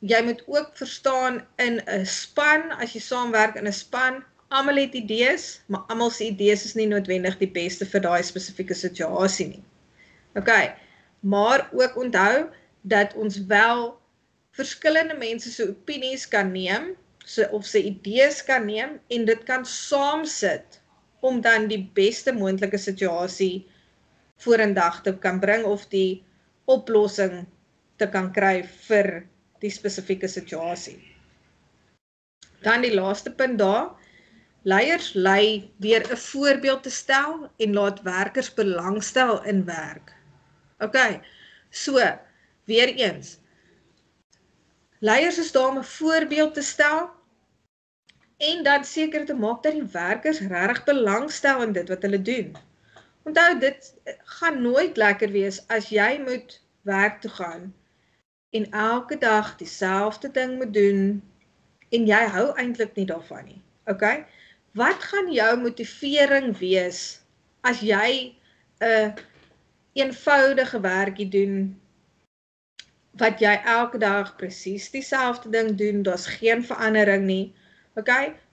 Jy moet ook verstaan in 'n span, as jy saamwerk in 'n span, almal het idees, maar almal se idees is nie noodwendig die beste vir daai spesifieke situasie nie. OK, maar ook onthou dat ons wel verskillende mense se opinies kan neem, se of se idees kan neem en dit kan saamsit om dan die beste moontlike situasie vorendag te kan bring of die oplossing te kan kry vir die spesifieke situasie. Dan die laaste punt daar, leiers lei deur 'n voorbeeld te stel en laat werkers belangstel in werk. OK, so weer eens, leiers is daar om 'n voorbeeld te stel en dan seker te maak dat die werkers regtig belangstel in dit wat hulle doen. Onthou, dit gaan nooit lekker wees as jy moet werk toe gaan en elke dag dieselfde ding moet doen en jy hou eintlik nie daarvan nie. OK? Wat gaan jou motivering wees as jy 'n eenvoudige werkie doen wat jy elke dag presies dieselfde ding doen, daar's geen verandering nie. OK?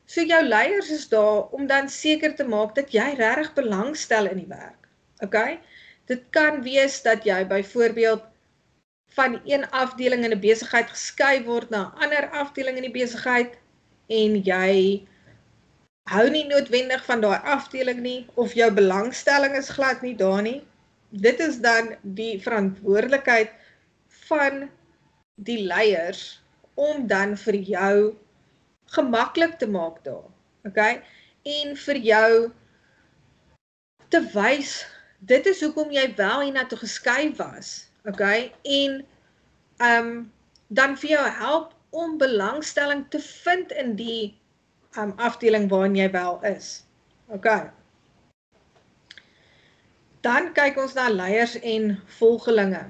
So jou leiers is daar om dan seker te maak dat jy regtig belangstel in die werk. OK? Dit kan wees dat jy byvoorbeeld van een afdeling in 'n besigheid geskuif word na 'n ander afdeling in die besigheid en jy hou nie noodwendig van daai afdeling nie of jou belangstelling is glad nie daar nie. Dit is dan die verantwoordelikheid van die leiers om dan vir jou gemaklik te maak daar, OK? En vir jou te wys, dit is hoekom jy wel hiernatoe geskuif was, OK? En um, dan vir jou help om belangstelling te vind in die um, afdeling waarin jy wel is, OK? Dan kyk ons na leiers en volgelinge.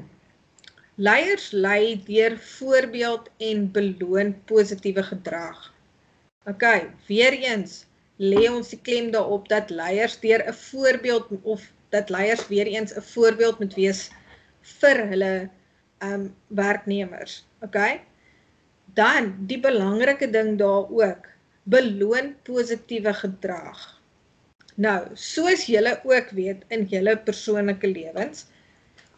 Leiers lei deur voorbeeld en beloon positiewe gedrag. OK, weer eens lê ons die klem daarop dat leiers deur 'n voorbeeld of dat leiers weer eens 'n voorbeeld moet wees vir hulle um, werknemers. OK? Dan die belangrike ding daar ook, beloon positiewe gedrag. Nou, soos julle ook weet in julle persoonlike lewens,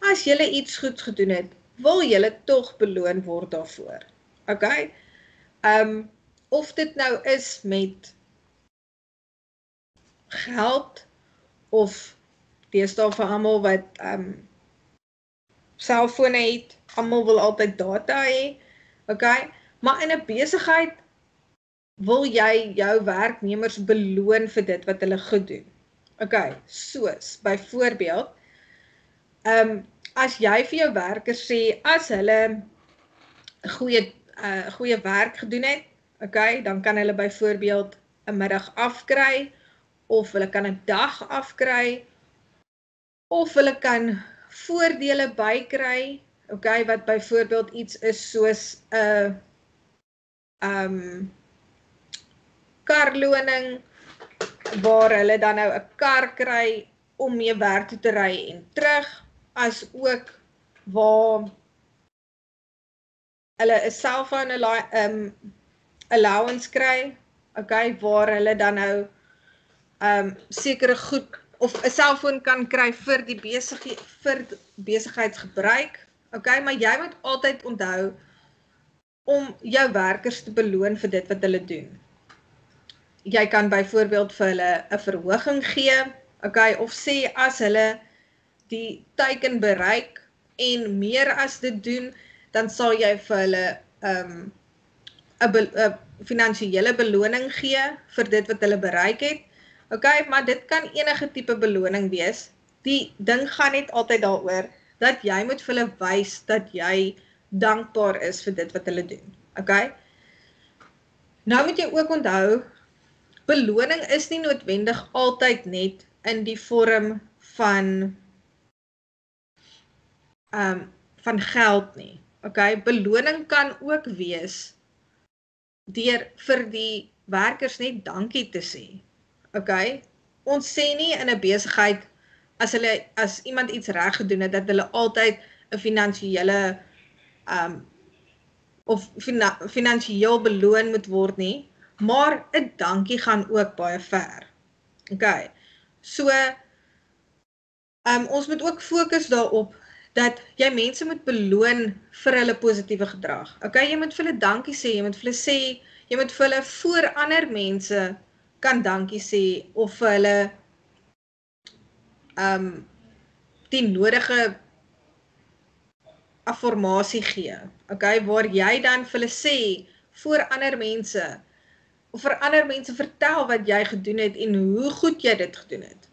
as julle iets goed gedoen het, wil julle tog beloon word daarvoor. OK? Ehm um, Of dit nou is met geld of deesdae vir almal wat um, selfone het, almal wil altyd data hê, OK? Maar in 'n besigheid wil jy jou werknemers beloon vir dit wat hulle goed doen. OK, soos byvoorbeeld, um, as jy vir jou werkers sê as hulle 'n goeie uh, goeie werk gedoen het, OK, dan kan hulle byvoorbeeld 'n middag afkry of hulle kan 'n dag afkry of hulle kan voordele bykry, OK, wat byvoorbeeld iets is soos 'n um karloning waar hulle dan nou 'n kar kry om mee werk toe te ry en terug, as ook waar hulle 'n selfoon um allowance kry, OK, waar hulle dan nou um sekere goed of 'n selfoon kan kry vir die besig vir besigheidsgebruik. Okay, maar jy moet altyd onthou om jou werkers te beloon vir dit wat hulle doen. Jy kan byvoorbeeld vir hulle 'n verhoging gee, okay, of sê as hulle die teiken bereik en meer as dit doen, dan sal jy vir hulle um 'n be, finansiële beloning gee vir dit wat hulle bereik het. Okay, maar dit kan enige tipe beloning wees. Die ding gaan net altyd daaroor dat jy moet vir hulle wys dat jy dankbaar is vir dit wat hulle doen. Okay? Nou moet jy ook onthou, beloning is nie noodwendig altyd net in die vorm van um, van geld nie. Okay? Beloning kan ook wees deur vir die werkers net dankie te sê. Okay? Ons sê nie in 'n besigheid as hulle as iemand iets reg gedoen het dat hulle altyd 'n finansiële um of fina, finansiëel beloon moet word nie, maar 'n dankie gaan ook baie ver. Okay. So um ons moet ook fokus daarop dat jy mense moet beloon vir hulle positiewe gedrag. Okay, jy moet vir hulle dankie sê, jy moet vir hulle sê, jy moet vir hulle voor ander mense kan dankie sê of vir hulle um die nodige affirmasie gee. Okay, waar jy dan vir hulle sê voor ander mense of vir ander mense vertel wat jy gedoen het en hoe goed jy dit gedoen het.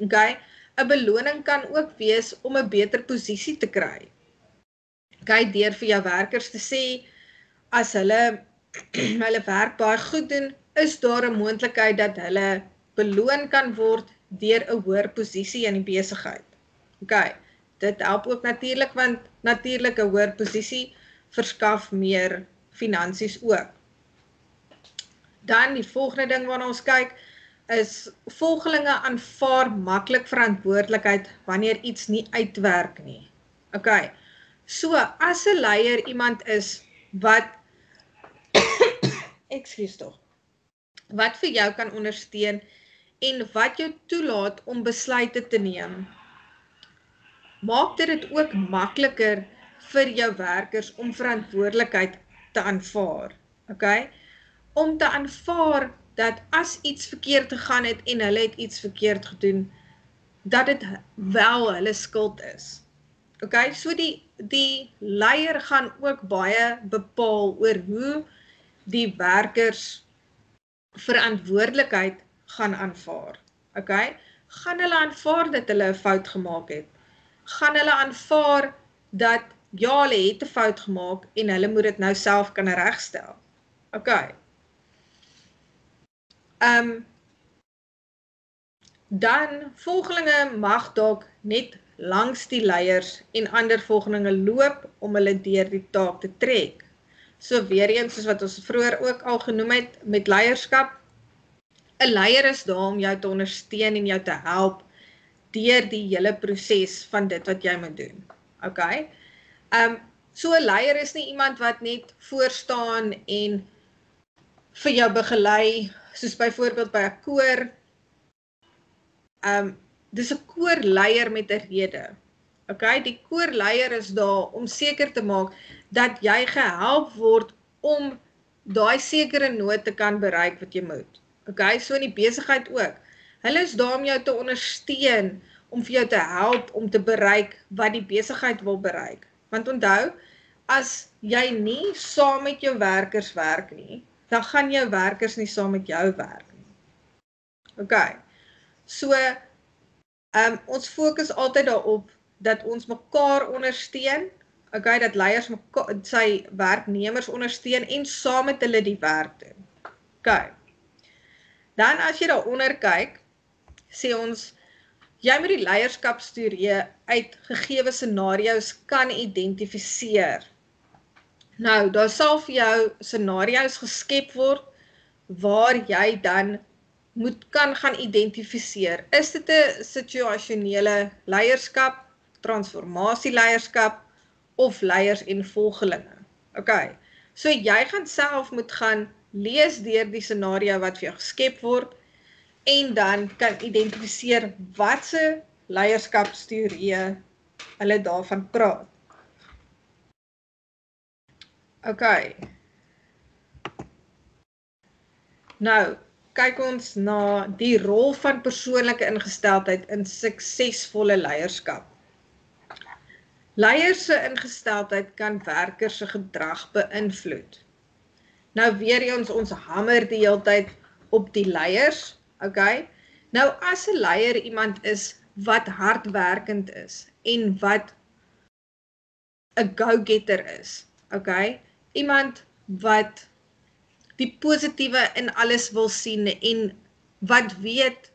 Okay, 'n beloning kan ook wees om 'n beter posisie te kry. Okay, deur vir jou werkers te sê as hulle hulle werk baie goed doen, is daar 'n moontlikheid dat hulle beloon kan word deur 'n hoër posisie in die besigheid. Okay, dit help ook natuurlik want natuurlik 'n hoër posisie verskaf meer finansies ook. Dan die volgende ding waarna ons kyk is volgelinge aanvaar maklik verantwoordelikheid wanneer iets nie uitwerk nie. Okay. So as 'n leier iemand is wat ekskuus tog. Wat vir jou kan ondersteun en wat jou toelaat om besluite te neem. Maak dit dit ook makliker vir jou werkers om verantwoordelikheid te aanvaar. Okay? Om te aanvaar dat as iets verkeerd gegaan het en hulle het iets verkeerd gedoen, dat dit wel hulle skuld is. Okay? So die die leier gaan ook baie bepaal oor hoe die werkers verantwoordelikheid gaan aanvaar. Okay? Gaan hulle aanvaar dat hulle 'n fout gemaak het? Gaan hulle aanvaar dat ja, hulle het 'n fout gemaak en hulle moet dit nou self kan regstel? Okay. Um, dan volgelinge mag dalk net langs die leiers en ander volgelinge loop om hulle deur die taak te trek. So weer eens, soos wat ons vroeër ook al genoem het met leierskap, 'n leier is daar om jou te ondersteun en jou te help deur die hele proses van dit wat jy moet doen. Okay? Um so 'n leier is nie iemand wat net voor staan en vir jou begelei, soos byvoorbeeld by 'n koor. Um dis 'n koorleier met 'n rede. Okay, die koorleier is daar om seker te maak dat jy gehelp word om daai sekere nood te kan bereik wat jy moet. Okay, so in die besigheid ook. Hulle is daar om jou te ondersteun, om vir jou te help om te bereik wat die besigheid wil bereik. Want onthou, as jy nie saam met jou werkers werk nie, dan gaan jou werkers nie saam met jou werk nie. Okay. So um, ons fokus altyd daarop dat ons mekaar ondersteun, okay, dat leiers mekaar, sy werknemers ondersteun en saam met hulle die werk doen. Okay. Dan as jy daaronder kyk, sê ons jy moet die leierskapsteorie uit gegeewe scenario's kan identifiseer. Nou, daar sal vir jou scenario's geskep word waar jy dan moet kan gaan identifiseer. Is dit 'n situasionele leierskap, transformasie leierskap of leiers en volgelinge. Okay. So jy gaan self moet gaan lees deur die scenario wat vir jou geskep word. En dan kan identifiseer watse leierskapsteorieë hulle daarvan praat. Okay. Nou, kyk ons na die rol van persoonlike ingesteldheid in suksesvolle leierskap. Leiers se ingesteldheid kan werkers se gedrag beïnvloed. Nou weer eens, ons hamer die hele tyd op die leiers. Okay. Nou as 'n leier iemand is wat hardwerkend is en wat 'n go-getter is, okay? Iemand wat die positiewe in alles wil sien en wat weet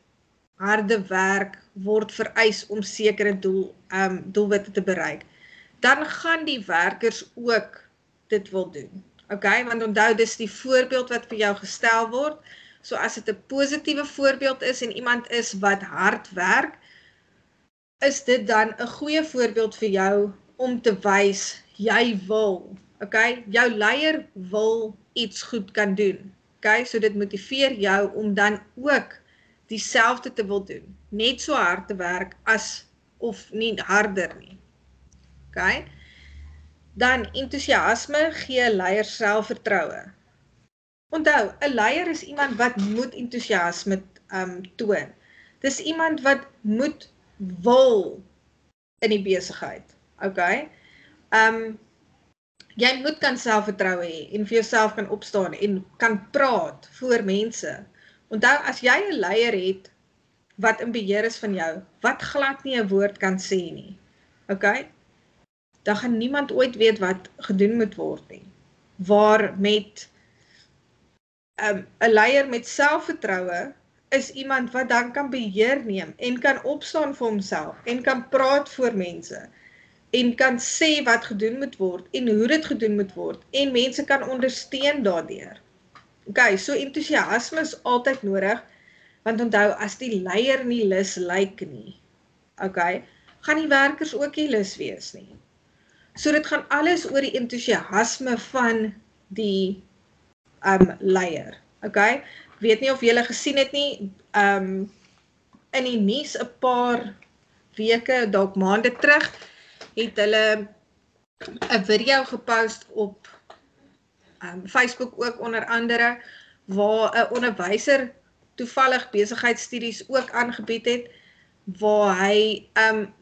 harde werk word vereis om sekere doel um, doelwitte te bereik, dan gaan die werkers ook dit wil doen, okay? Want onthou, dis die voorbeeld wat vir jou gestel word. So as dit 'n positiewe voorbeeld is en iemand is wat hard werk, is dit dan 'n goeie voorbeeld vir jou om te wys jy wil, okay? Jou leier wil iets goed kan doen, okay? So dit motiveer jou om dan ook dieselfde te wil doen, net so hard te werk as of nie harder nie, okay? Dan entoesiasme gee leiers selfvertroue. Onthou, 'n leier is iemand wat moet entoesiasme um, toon. Dis iemand wat moet wil in die besigheid. Okay? Um, jy moet kan selfvertroue hê en vir jouself kan opstaan en kan praat voor mense. Onthou, as jy 'n leier het wat in beheer is van jou, wat glad nie 'n woord kan sê nie. Okay? Dan gaan niemand ooit weet wat gedoen moet word nie. Waar met 'n um, leier met selfvertroue is iemand wat dan kan beheer neem en kan opstaan vir homself en kan praat voor mense en kan sê wat gedoen moet word en hoe dit gedoen moet word en mense kan ondersteun daardeur. Okay, so entoesiasme is altyd nodig, want onthou, as die leier nie lus lyk nie, okay, gaan die werkers ook nie lus wees nie. So dit gaan alles oor die entoesiasme van die Um, leier, okay? Weet nie of julle gesien het nie, um, in die nuus 'n paar weke, dalk maande terug, het hulle 'n video gepost op um, Facebook ook onder andere, waar 'n onderwyser toevallig besigheidsstudies ook aangebied het, waar hy um,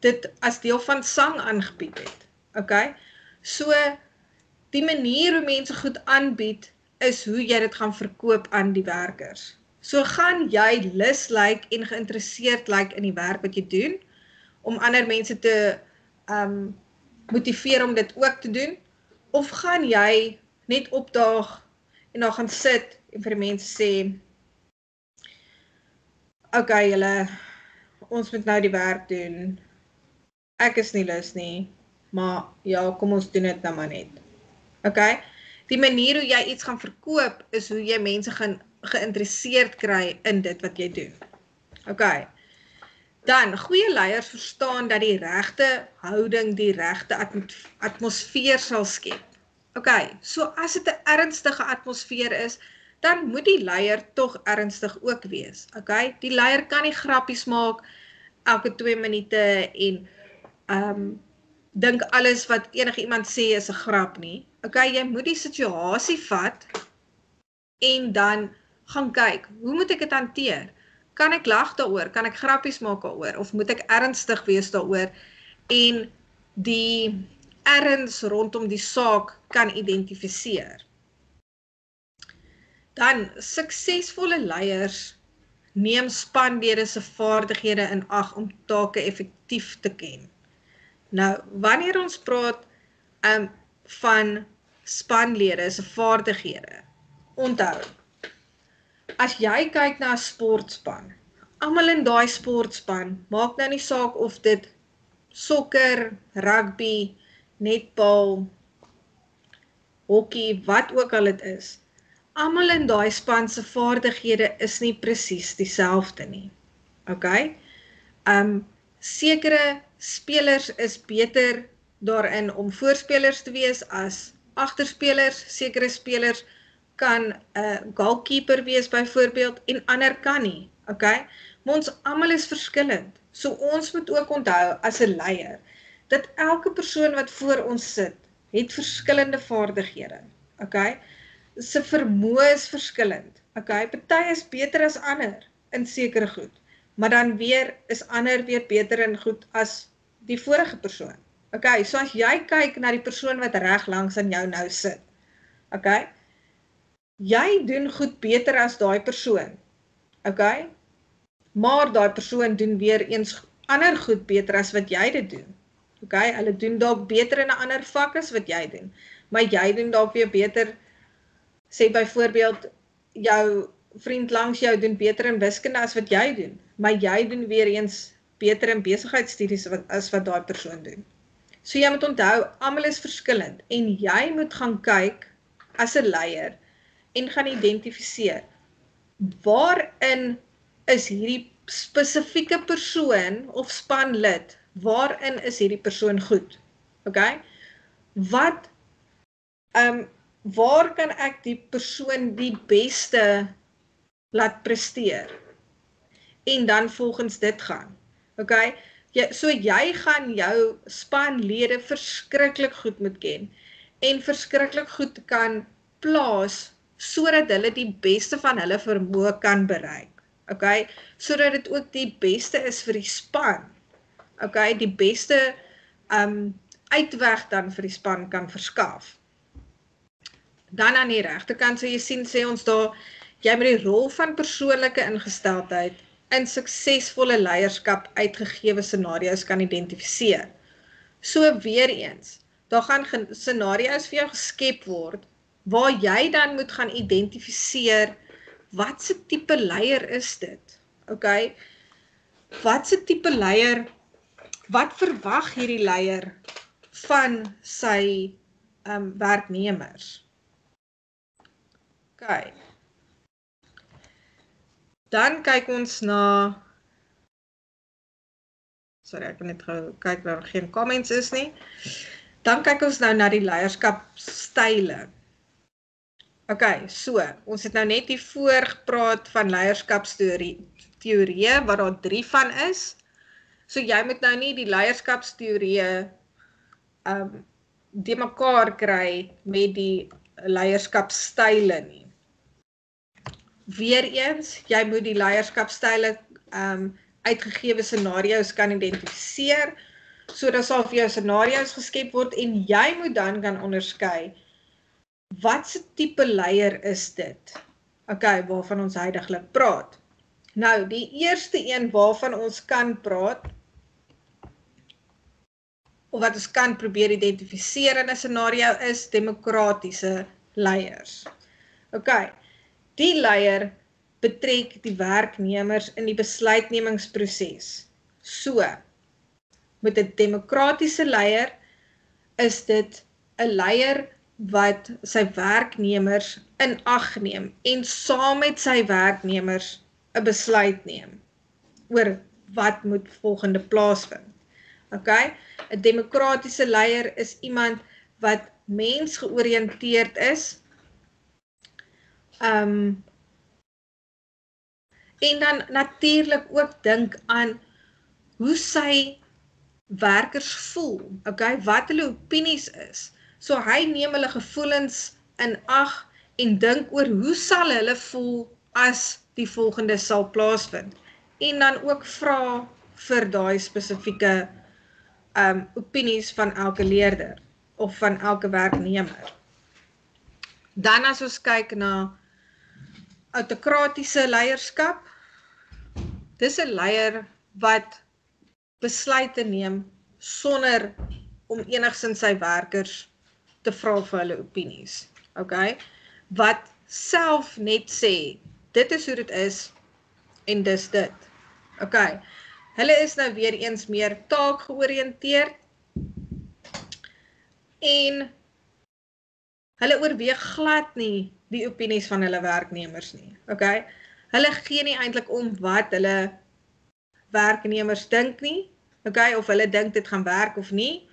dit as deel van sang aangebied het, okay? So die manier hoe mense goed aanbied, is hoe jy dit gaan verkoop aan die werkers. So gaan jy lus lyk en geïnteresseerd lyk in die werk wat jy doen, om ander mense te um, motiveer om dit ook te doen, of gaan jy net opdaag en dan gaan sit en vir die mense sê, ok julle, ons moet nou die werk doen, ek is nie lus nie, maar ja, kom ons doen dit nou maar net. Okay? Die manier hoe jy iets gaan verkoop is hoe jy mense gaan geïnteresseerd kry in dit wat jy doen. Okay. Dan, goeie leiers verstaan dat die regte houding die regte atmosfeer sal skep. Okay, so as dit 'n ernstige atmosfeer is, dan moet die leier tog ernstig ook wees. Okay? Die leier kan nie grappies maak elke twee minute en um, dink alles wat enige iemand sê is 'n grap nie. Okay, jy moet die situasie vat en dan gaan kyk, hoe moet ek dit hanteer? Kan ek lag daaroor? Kan ek grappies maak daaroor? Of moet ek ernstig wees daaroor? En die erns rondom die saak kan identifiseer. Dan, suksesvolle leiers neem spanlede se vaardighede in ag om take effektief te ken. Nou, wanneer ons praat um, van spanlede se vaardighede. Onthou, as jy kyk na 'n sportspan, almal in daai sportspan, maak nou nie saak of dit sokker, rugby, netbal, hokkie, wat ook al dit is. Almal in daai span se vaardighede is nie presies dieselfde nie. Okay? Um sekere spelers is beter daarin om voorspelers te wees as agterspelers, sekere spelers kan 'n uh, goalkeeper wees byvoorbeeld en ander kan nie, okay? Maar ons almal is verskillend. So ons moet ook onthou as 'n leier dat elke persoon wat voor ons sit, het verskillende vaardighede, okay? Se vermoë is verskillend, okay? Party is beter as ander in sekere goed, maar dan weer is ander weer beter in goed as die vorige persoon. Okay, so as jy kyk na die persoon wat reg langs aan jou nou sit, okay, jy doen goed beter as daai persoon, okay, maar daai persoon doen weer eens ander goed beter as wat jy dit doen, okay, hulle doen dalk beter in 'n ander vak as wat jy doen, maar jy doen dalk weer beter, sê byvoorbeeld jou vriend langs jou doen beter in wiskunde as wat jy doen, maar jy doen weer eens beter in besigheidstudies as wat daai persoon doen. So jy moet onthou, almal is verskillend en jy moet gaan kyk as 'n leier en gaan identifiseer waarin is hierdie spesifieke persoon of spanlid, waarin is hierdie persoon goed? Okay? Wat um, waar kan ek die persoon die beste laat presteer? En dan volgens dit gaan. Okay, so jy gaan jou spanlede verskriklik goed moet ken en verskriklik goed kan plaas sodat hulle die beste van hulle vermoë kan bereik. Okay, sodat dit ook die beste is vir die span. Okay, die beste um, uitweg dan vir die span kan verskaf. Dan aan die regterkant sal jy sien sê ons daar jy moet die rol van persoonlike ingesteldheid in suksesvolle leierskap uitgegewe scenario's kan identifiseer. So weer eens, daar gaan scenario's vir jou geskep word, waar jy dan moet gaan identifiseer, wat se tipe leier is dit? Okay? Wat se tipe leier, wat verwag hierdie leier van sy um, werknemers? Okay. Dan kyk ons na, sorry ek wil net gou kyk waar geen comments is nie, dan kyk ons nou na die leierskapstyle. Ok, so, ons het nou net die voorgepraat van leierskapsteorieë, waar daar drie van is, so jy moet nou nie die leierskapsteorieë um, die mekaar kry met die leierskapstyle nie. Weer eens, jy moet die leierskapstyle um, uitgegewe scenario's kan identifiseer, sodat sal vir jou scenario's geskep word en jy moet dan kan onderskei wat se tipe leier is dit? Ok, waarvan ons huidiglik praat. Nou, die eerste een waarvan ons kan praat, of wat ons kan probeer identifiseer in 'n scenario is demokratiese leiers. Ok. Die leier betrek die werknemers in die besluitnemingsproses. So, met 'n demokratiese leier is dit 'n leier wat sy werknemers in ag neem en saam met sy werknemers 'n besluit neem oor wat moet volgende plaasvind. Okay? 'n Demokratiese leier is iemand wat mensgeoriënteerd is. Um, en dan natuurlik ook dink aan hoe sy werkers voel, okay, wat hulle opinies is. So hy neem hulle gevoelens in ag en dink oor hoe sal hulle voel as die volgende sal plaasvind. En dan ook vra vir daai spesifieke um, opinies van elke leerder of van elke werknemer. Dan as ons kyk na autokratiese leierskap, dis 'n leier wat besluite neem sonder om enigszins sy werkers te vra vir hulle opinies. Okay? Wat self net sê, dit is hoe dit is en dis dit. Okay. Hulle is nou weer eens meer taakgeoriënteerd en hulle oorweeg glad nie die opinies van hulle werknemers nie, okay? Hulle gee nie eintlik om wat hulle werknemers dink nie, okay? Of hulle dink dit gaan werk of nie,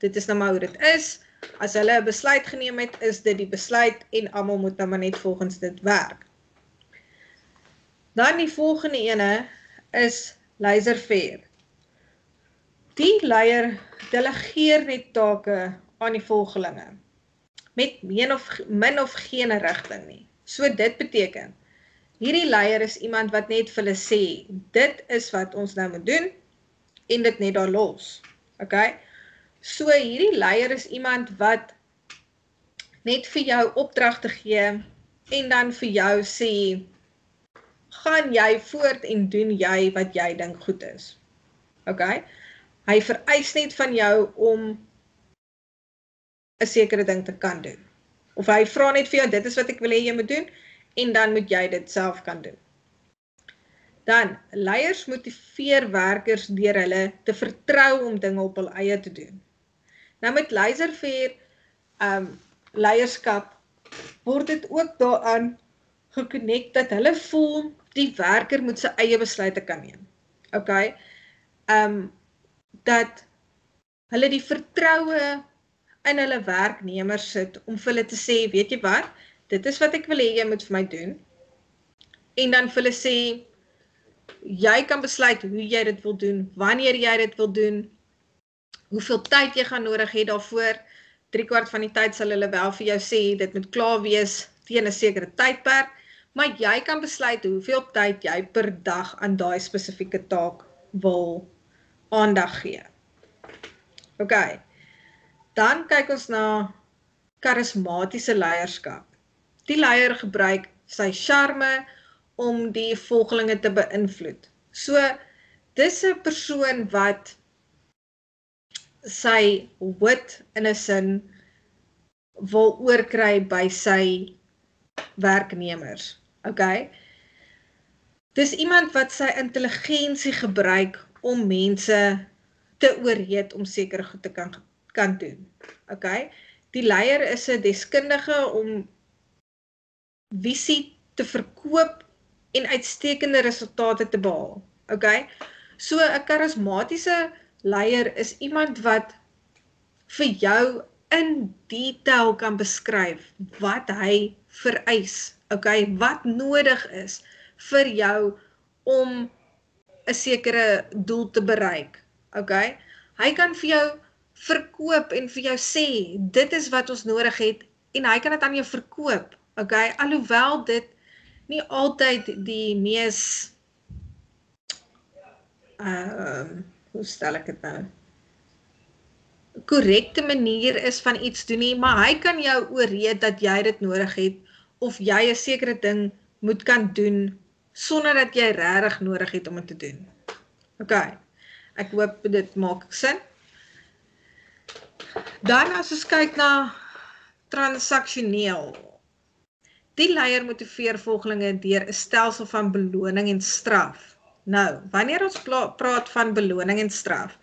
dit is nou maar hoe dit is, As hulle 'n besluit geneem het, is dit die besluit en almal moet nou maar net volgens dit werk. Dan die volgende ene is laissez-faire. Die leier delegeer net take aan die volgelinge met min of min of geen rigting nie. So dit beteken hierdie leier is iemand wat net vir hulle sê, dit is wat ons nou moet doen en dit net daar los. Okay? So hierdie leier is iemand wat net vir jou opdragte gee en dan vir jou sê, gaan jy voort en doen jy wat jy dink goed is. Okay? Hy vereis net van jou om 'n sekere ding te kan doen. Of hy vra net vir jou, dit is wat ek wil hê jy moet doen, en dan moet jy dit self kan doen. Dan, leiers motiveer werkers deur hulle te vertrou om dinge op hul eie te doen. Nou met laissez-faire um, leierskap word dit ook daaraan geconnect dat hulle voel die werker moet sy eie besluite kan neem. Okay? Um, dat hulle die vertroue in hulle werknemers sit om vir hulle te sê, weet jy wat, dit is wat ek wil hê jy moet vir my doen. En dan vir hulle sê, jy kan besluit hoe jy dit wil doen, wanneer jy dit wil doen, hoeveel tyd jy gaan nodig hê daarvoor. Drie kwart van die tyd sal hulle wel vir jou sê, dit moet klaar wees teen 'n sekere tydperk, maar jy kan besluit hoeveel tyd jy per dag aan daai spesifieke taak wil aandag gee. OK. Dan kyk ons na karismatiese leierskap. Die leier gebruik sy charme om die volgelinge te beïnvloed. So, dis 'n persoon wat sy wit in 'n sin wil oorkry by sy werknemers. Okay? Dis iemand wat sy intelligensie gebruik om mense te oorreed om sekere goed te kan, kan doen. Okay? Die leier is 'n deskundige om visie te verkoop en uitstekende resultate te behaal. Okay? So 'n karismatiese leier is iemand wat vir jou in detail kan beskryf wat hy vereis. Okay? Wat nodig is vir jou om 'n sekere doel te bereik. Okay? Hy kan vir jou verkoop en vir jou sê, dit is wat ons nodig het, en hy kan dit aan jou verkoop. Okay? Alhoewel dit nie altyd die mees uh, hoe stel ek dit nou? Korrekte manier is van iets doen nie, maar hy kan jou oorreed dat jy dit nodig het, of jy 'n sekere ding moet kan doen sonder dat jy regtig nodig het om dit te doen. OK. Ek hoop dit maak sin. Dan as ons kyk na transaksioneel. Die leier motiveer volgelinge deur 'n stelsel van beloning en straf. Nou, wanneer ons praat van beloning en straf,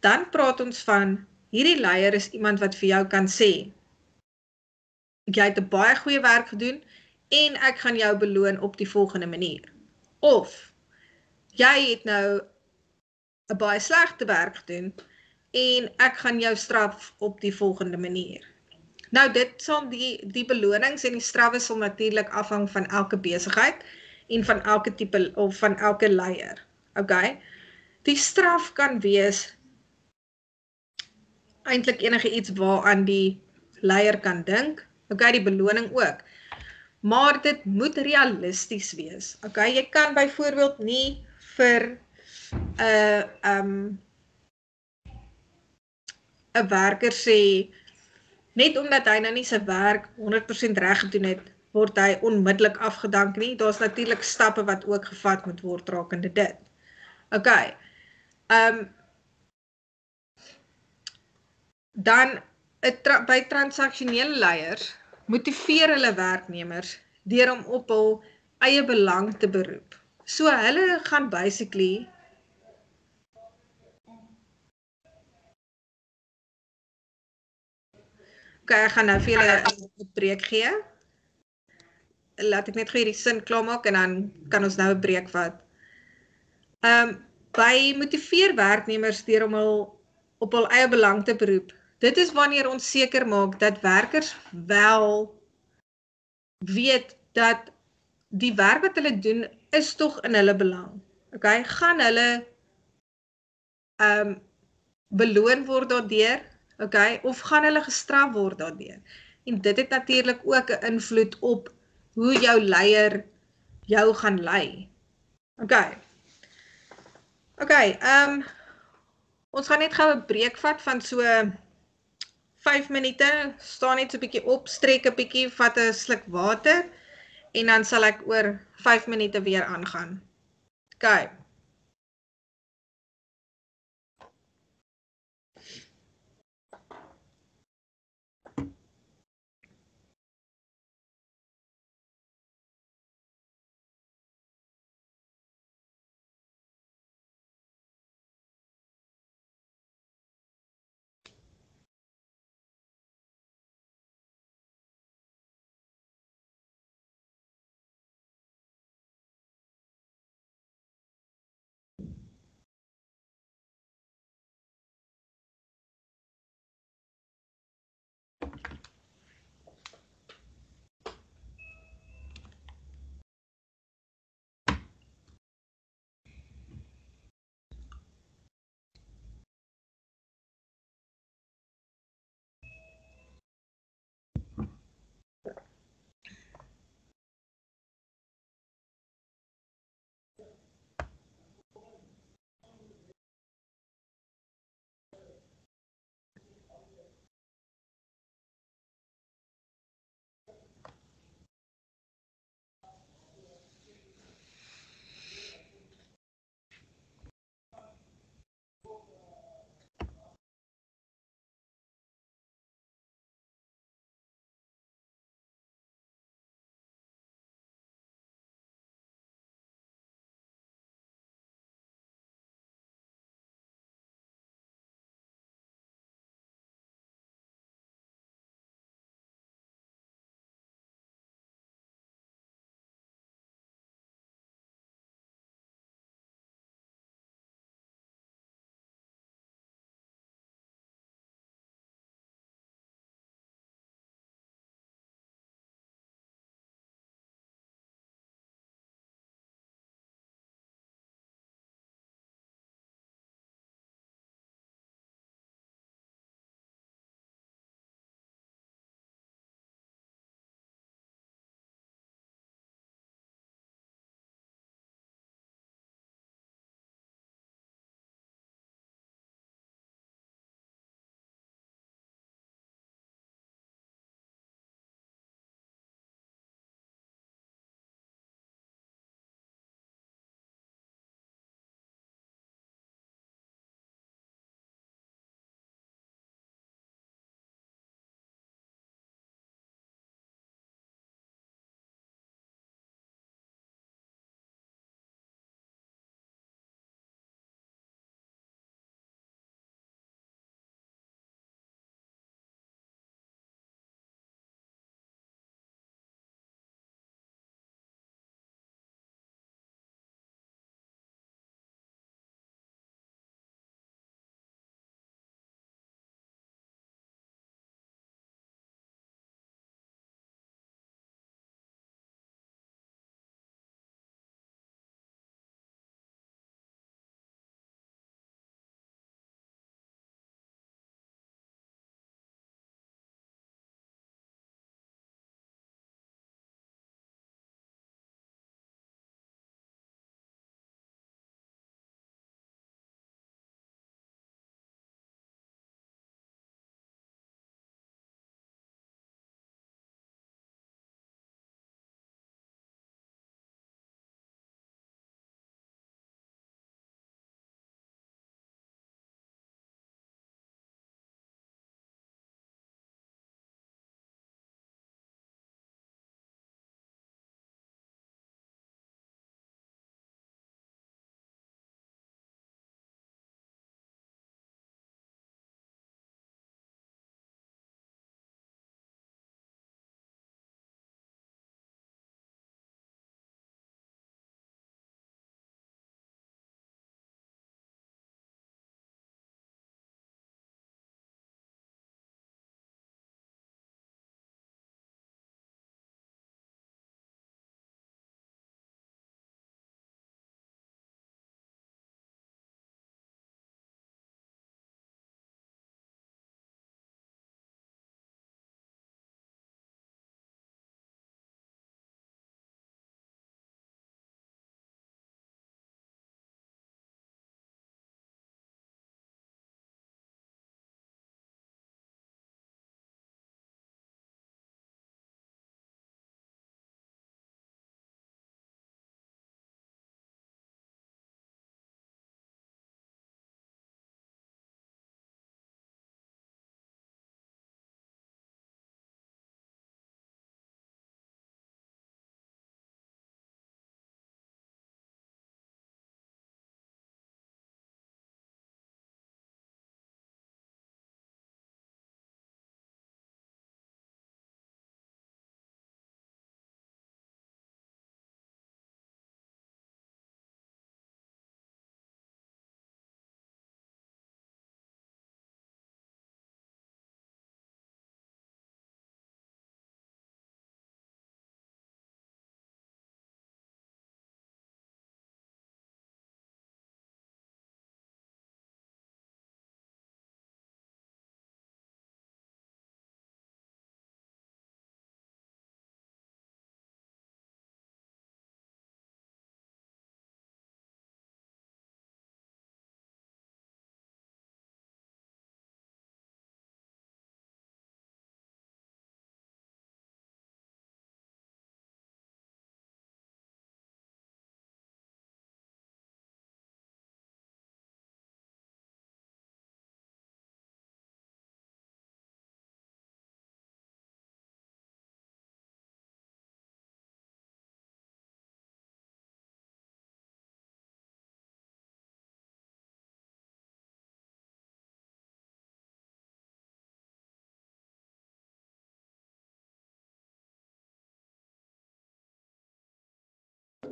dan praat ons van hierdie leier is iemand wat vir jou kan sê, jy het 'n baie goeie werk gedoen, en ek gaan jou beloon op die volgende manier. Of, jy het nou 'n baie slegte werk gedoen, en ek gaan jou straf op die volgende manier. Nou, dit sal die, die belonings en die straffe sal natuurlik afhang van elke besigheid, en van elke tipe, of van elke leier. Okay? Die straf kan wees, eintlik enige iets waaraan die leier kan dink, okay, die beloning ook. Maar dit moet realisties wees. Okay? Jy kan byvoorbeeld nie vir 'n uh, um, 'n werker sê, net omdat hy nou nie sy werk honderd persent reg gedoen het, word hy onmiddellik afgedank nie. Daar's natuurlik stappe wat ook gevat moet word rakende dit. Okay. Um, dan tra by transaksionele leiers motiveer hulle werknemers deur om op hul eie belang te beroep. So hulle gaan basically OK, ek gaan nou vir julle 'n breek gee. Laat ek net gou hierdie sin klaarmaak en dan kan ons nou 'n breek vat. Ehm um, by motiveer werknemers deur om hul op hul eie belang te beroep, Dit is wanneer ons seker maak dat werkers wel weet dat die werk wat hulle doen is tog in hulle belang. Okay, gaan hulle um, beloon word daardeur, okay, of gaan hulle gestraf word daardeur. En dit het natuurlik ook 'n invloed op hoe jou leier jou gaan lei. Okay. Okay, ehm um, ons gaan net gou 'n breek vat van so vyf minute, staan net so 'n bietjie op, strek 'n bietjie, vat 'n sluk water en dan sal ek oor vyf minute weer aangaan. Okay.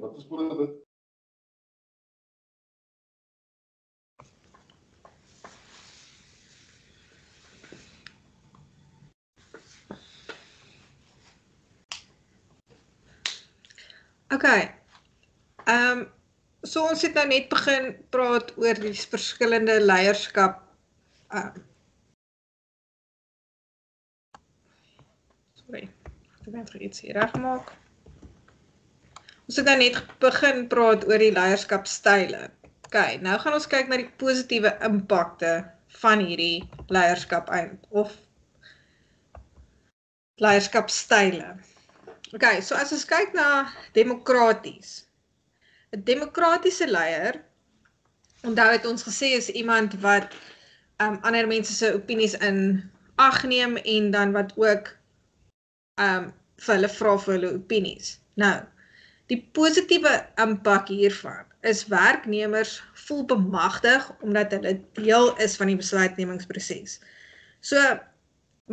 What is it? Okay. Ehm um, so ons het nou net begin praat oor die verskillende leierskap. Uh, sorry, ek moet vir iets hier regmaak. Ons het nou net begin praat oor die leierskapstyle. Okay, nou gaan ons kyk na die positiewe impakte van hierdie leierskap of leierskapstyle. Okay, so as ons kyk na demokraties. 'n Demokratiese leier, onthou het ons gesê is iemand wat um, ander mense se opinies in ag neem en dan wat ook um, vir hulle vra vir hulle opinies. Nou, die positiewe impak hiervan is werknemers voel bemagtig omdat hulle deel is van die besluitnemingsproses. So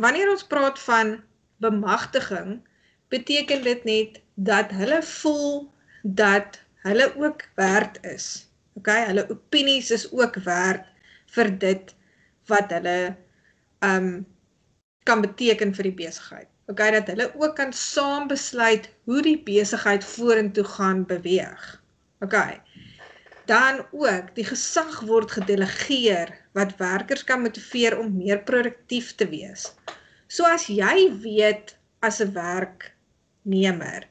wanneer ons praat van bemagtiging, beteken dit net dat hulle voel dat hulle ook werd is. Okay, hulle opinies is ook werd vir dit wat hulle um, kan beteken vir die besigheid. Okay, dat hulle ook kan saam besluit hoe die besigheid vorentoe gaan beweeg. Okay. Dan ook die gesag word gedelegeer wat werkers kan motiveer om meer produktief te wees. So as jy weet as 'n werknemer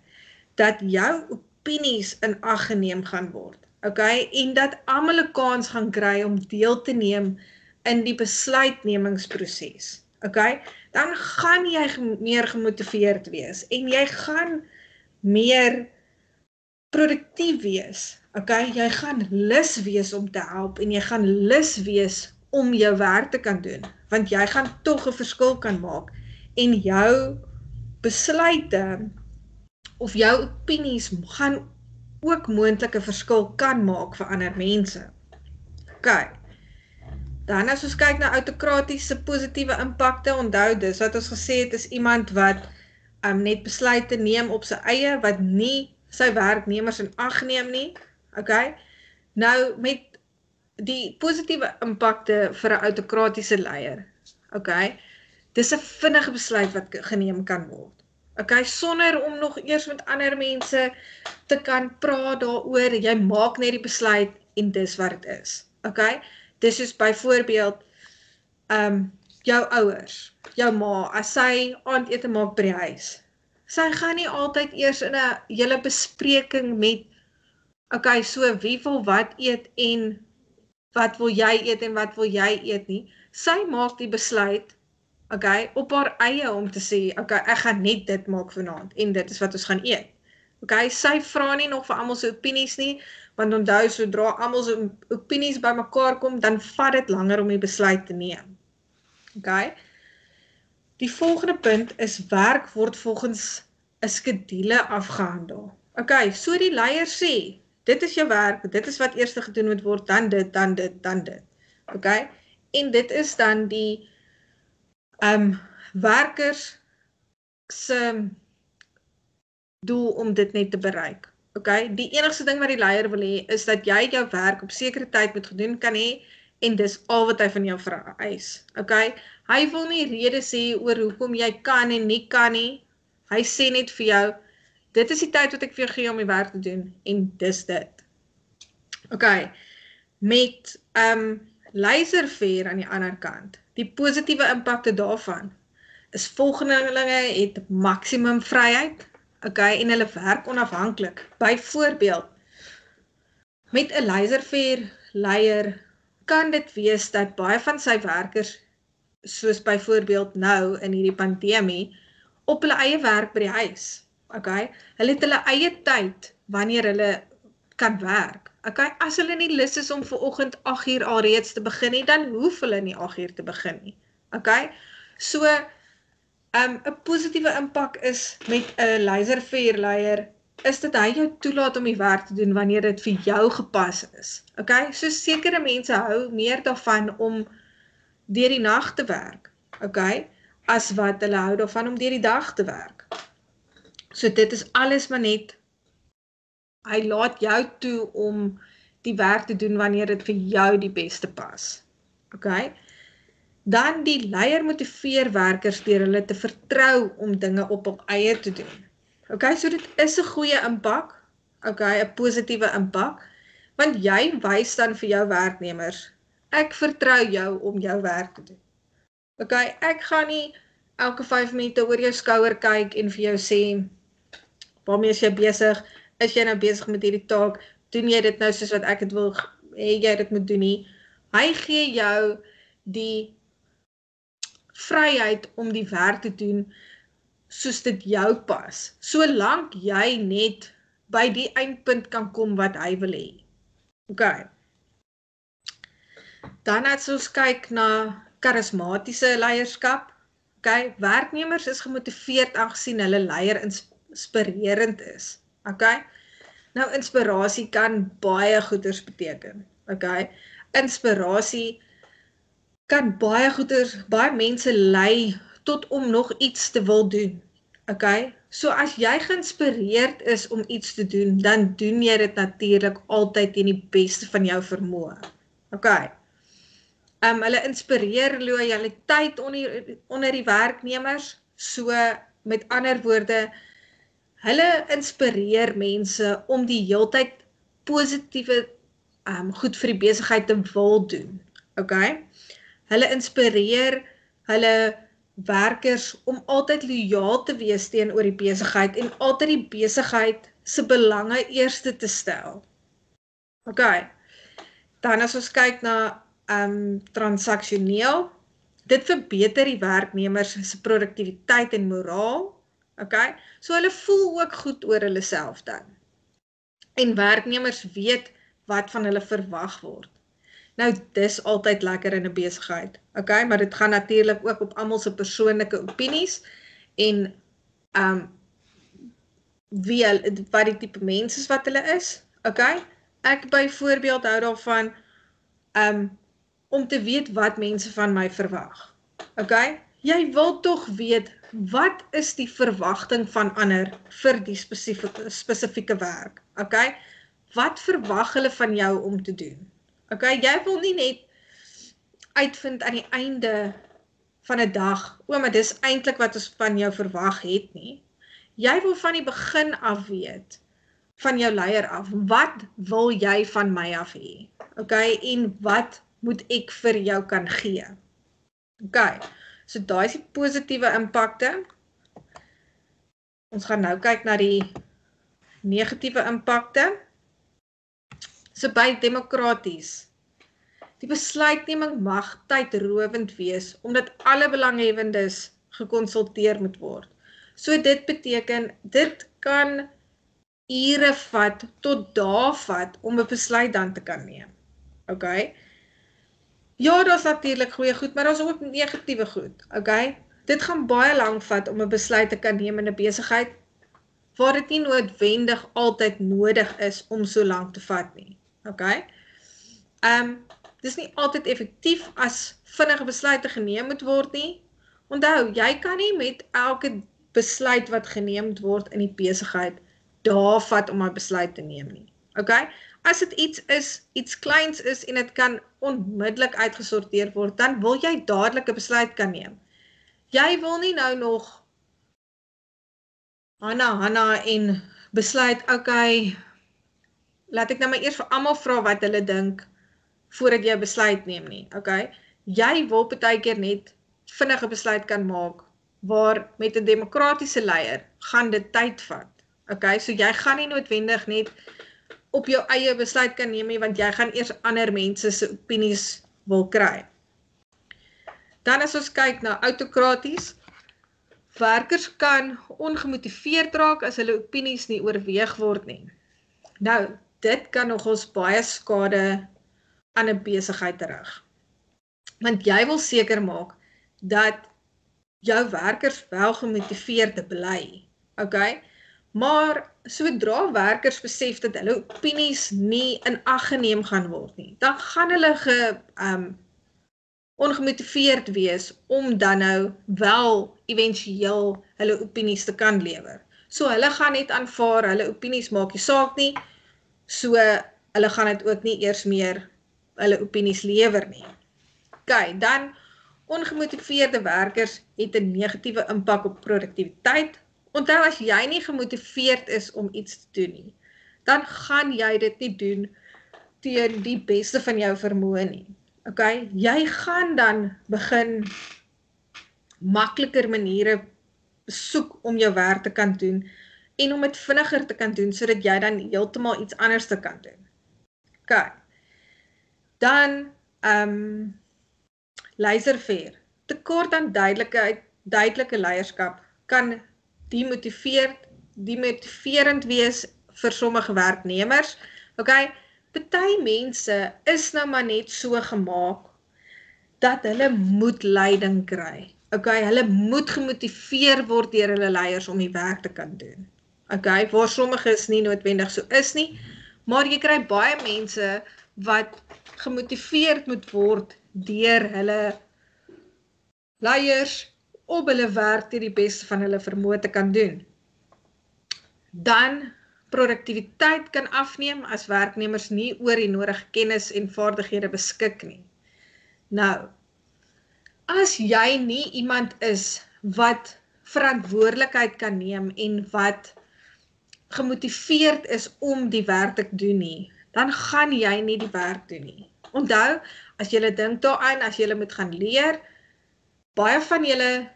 dat jou opinies in ag geneem gaan word. Okay, en dat almal 'n kans gaan kry om deel te neem in die besluitnemingsproses. Okay, dan gaan jy meer gemotiveerd wees en jy gaan meer produktief wees. Okay, jy gaan lus wees om te help en jy gaan lus wees om jou werk te kan doen, want jy gaan tog 'n verskil kan maak en jou besluite of jou opinies gaan ook moontlike verskil kan maak vir ander mense. Okay. Dan as ons kyk na autokratiese positiewe impakte, onthou dis wat ons gesê het is iemand wat um, net besluite neem op sy eie, wat nie sy werknemers in ag neem nie. Okay. Nou met die positiewe impakte vir 'n autokratiese leier. Okay. Dis 'n vinnige besluit wat geneem kan word. Okay, sonder om nog eers met ander mense te kan praat daaroor, jy maak net die besluit en dis wat dit is. Okay? Dis soos byvoorbeeld um jou ouers, jou ma, as sy aandete maak by die huis. Sy gaan nie altyd eers in 'n hele bespreking met okay, so wie wil wat eet en wat wil jy eet en wat wil jy eet nie. Sy maak die besluit okay, op haar eie om te sê, okay, ek gaan net dit maak vanaand en dit is wat ons gaan eet. Okay, sy vra nie nog vir almal se opinies nie, want onthou sodra almal se opinies bymekaar kom, dan vat dit langer om die besluit te neem. Okay? Die volgende punt is werk word volgens 'n skedule afgehandel. Okay, so die leier sê, dit is jou werk, dit is wat eers gedoen moet word, dan dit, dan dit, dan dit. Okay? En dit is dan die Um, werkers se doel om dit net te bereik. Okay? Die enigste ding wat die leier wil hê is dat jy jou werk op sekere tyd moet gedoen kan hê en dis al wat hy van jou vereis. Okay? Hy wil nie redes hê oor hoekom jy kan en nie kan nie. Hy sê net vir jou, dit is die tyd wat ek vir jou gee om die werk te doen en dis dit. Okay. Met um laserveer aan die ander kant. Die positiewe impakte daarvan is volgelinge het maksimum vryheid, okay, en hulle werk onafhanklik. Byvoorbeeld, met 'n laserveer leier kan dit wees dat baie van sy werkers, soos byvoorbeeld nou in hierdie pandemie, op hulle eie werk by die huis. Okay, hulle het hulle eie tyd wanneer hulle kan werk. Okay, as hulle nie lus is om vanoggend agt uur alreeds te begin nie, dan hoef hulle nie agt uur te begin nie. Okay? So, 'n um, positiewe impak is met 'n laserveerleier is dit hy jou toelaat om die werk te doen wanneer dit vir jou gepas is. Okay? So sekere mense hou meer daarvan om deur die nag te werk, okay? As wat hulle hou daarvan om deur die dag te werk. So dit is alles maar net Hy laat jou toe om die werk te doen wanneer dit vir jou die beste pas. Okay? Dan die leier motiveer werkers deur hulle te vertrou om dinge op hul eie te doen. Okay, so dit is 'n goeie impak. Okay, 'n positiewe impak, want jy wys dan vir jou werknemers, ek vertrou jou om jou werk te doen. Okay, ek gaan nie elke vyf minute oor jou skouer kyk en vir jou sê, waarmee is jy besig? Is jy nou besig met hierdie taak? Doen jy dit nou soos wat ek het wil hê jy dit moet doen nie? Hy gee jou die vryheid om die werk te doen soos dit jou pas, solank jy net by die eindpunt kan kom wat hy wil hê. Okay. Dan as ons kyk na karismatiese leierskap. Okay, werknemers is gemotiveerd aangesien hulle leier inspirerend is. Okay? Nou inspirasie kan baie goeders beteken. Okay? Inspirasie kan baie goeders, baie mense lei tot om nog iets te wil doen. Okay? So as jy geïnspireerd is om iets te doen, dan doen jy dit natuurlik altyd teen die beste van jou vermoë. Okay? Um, hulle inspireer lojaliteit onder, onder die werknemers, so met ander woorde, hulle inspireer mense om die heeltyd positiewe um, goed vir die besigheid te wil doen. Okay? Hulle inspireer hulle werkers om altyd lojaal te wees teenoor die besigheid en altyd die besigheid se belange eerste te stel. Okay. Dan as ons kyk na um, transaksioneel, dit verbeter die werknemers se produktiwiteit en moraal. Okay. So hulle voel ook goed oor hulle self dan. En werknemers weet wat van hulle verwag word. Nou, dis altyd lekker in 'n besigheid. Okay, maar dit gaan natuurlik ook op almal se persoonlike opinies en um wie hulle, wat die tipe mense is wat hulle is. Okay? Ek byvoorbeeld hou daarvan um om te weet wat mense van my verwag. Okay? Jy wil tog weet wat is die verwagting van ander vir die spesifieke spesifieke werk. Okay? Wat verwag hulle van jou om te doen? Okay, jy wil nie net uitvind aan die einde van 'n dag, o, maar dis eintlik wat ons van jou verwag het nie. Jy wil van die begin af weet, van jou leier af, wat wil jy van my af hê? Okay, en wat moet ek vir jou kan gee? Okay, so daai is die positiewe impakte. Ons gaan nou kyk na die negatiewe impakte. So by demokraties. Die besluitneming mag tydrowend wees omdat alle belanghebbendes gekonsulteer moet word. So dit beteken dit kan ure vat tot dae vat om 'n besluit dan te kan neem. Okay? Ja, daar's natuurlik goeie goed, maar daar's ook negatiewe goed. Okay? Dit gaan baie lank vat om 'n besluit te kan neem in 'n besigheid waar dit nie noodwendig altyd nodig is om so lank te vat nie. Okay? Um, dit is nie altyd effektief as vinnige besluite geneem moet word nie. Onthou, jy kan nie met elke besluit wat geneem word in die besigheid daar vat om 'n besluit te neem nie. Okay? As dit iets is, iets kleins is en dit kan onmiddellik uitgesorteer word, dan wil jy dadelik 'n besluit kan neem. Jy wil nie nou nog Hanna, Hanna en besluit, okay, laat ek nou maar eers vir almal vra wat hulle dink voordat jy 'n besluit neem nie, okay? Jy wil partykeer net vinnige besluit kan maak waar met 'n demokratiese leier gaan dit tyd vat. Okay? So jy gaan nie noodwendig net op jou eie besluit kan neem nie want jy gaan eers ander mense se opinies wil kry. Dan as ons kyk na autokraties, werkers kan ongemotiveerd raak as hulle opinies nie oorweeg word nie. Nou, dit kan nogals baie skade aan 'n besigheid terug. Want jy wil seker maak dat jou werkers wel gemotiveerd bly. Okay? Maar sodra werkers besef dat hulle opinies nie in ag geneem gaan word nie, dan gaan hulle ge um, ongemotiveerd wees om dan nou wel eventueel hulle opinies te kan lewer. So hulle gaan net aanvaar, hulle opinies maak nie saak nie. So hulle gaan dit ook nie eers meer hulle opinies lewer nie. Okay, dan ongemotiveerde werkers het 'n negatiewe impak op produktiwiteit. Onthou, as jy nie gemotiveerd is om iets te doen nie, dan gaan jy dit nie doen teen die beste van jou vermoë nie. Okay, jy gaan dan begin makliker maniere soek om jou werk te kan doen en om dit vinniger te kan doen sodat jy dan heeltemal iets anders te kan doen. Okay. Dan ehm um, laissez-faire. Tekort aan duidelike duidelike leierskap kan demotiveerd, demotiverend wees vir sommige werknemers. Okay, party mense is nou maar net so gemaak dat hulle moet leiding kry. Okay, hulle moet gemotiveer word deur hulle leiers om die werk te kan doen. Okay, waar sommige is nie noodwendig so is nie, maar jy kry baie mense wat gemotiveerd moet word deur hulle leiers om hulle werk teen die beste van hulle vermoë te kan doen. Dan produktiwiteit kan afneem as werknemers nie oor die nodige kennis en vaardighede beskik nie. Nou, as jy nie iemand is wat verantwoordelikheid kan neem en wat gemotiveerd is om die werk te doen nie, dan gaan jy nie die werk doen nie. Onthou, as jy dink daaraan, as jy moet gaan leer, baie van julle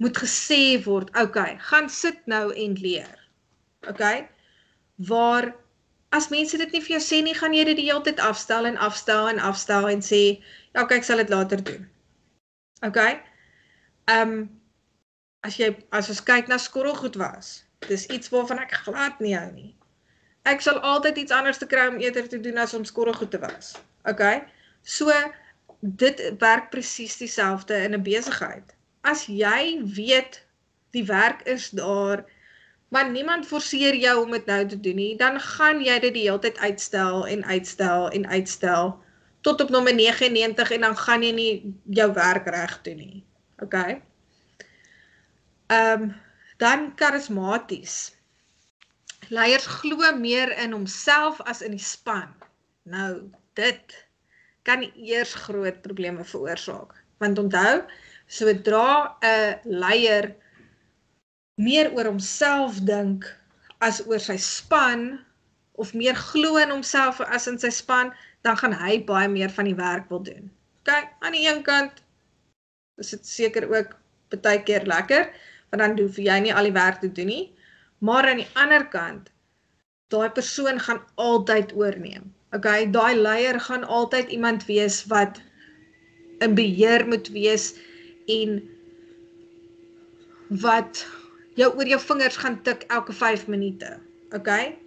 moet gesê word, okay, gaan sit nou en leer. Okay? Waar as mense dit nie vir jou sê nie, gaan jy dit die hele tyd afstel en afstel en afstel en sê, ja, okay, ek sal dit later doen. Okay? Ehm um, as jy as ons kyk na skorrelgoed was, dis iets waarvan ek glad nie hou nie. Ek sal altyd iets anders te kry om eerder te doen as om skorrelgoed te was. Okay? So dit werk presies dieselfde in 'n besigheid. As jy weet die werk is daar, maar niemand forceer jou om dit nou te doen nie, dan gaan jy dit die hele tyd uitstel en uitstel en uitstel tot op nommer nege en negentig en dan gaan jy nie jou werk reg doen nie. Okay? Um, dan karismaties. Leiers glo meer in homself as in die span. Nou, dit kan eers groot probleme veroorsaak. Want onthou, sodra 'n leier meer oor homself dink as oor sy span, of meer glo in homself as in sy span, dan gaan hy baie meer van die werk wil doen. Okay, aan die een kant is dit seker ook baie keer lekker, want dan hoef jy nie al die werk te doen nie, maar aan die ander kant, daai persoon gaan altyd oorneem. Okay, daai leier gaan altyd iemand wees wat in beheer moet wees en wat jou oor jou vingers gaan tik elke vyf minute. Okay?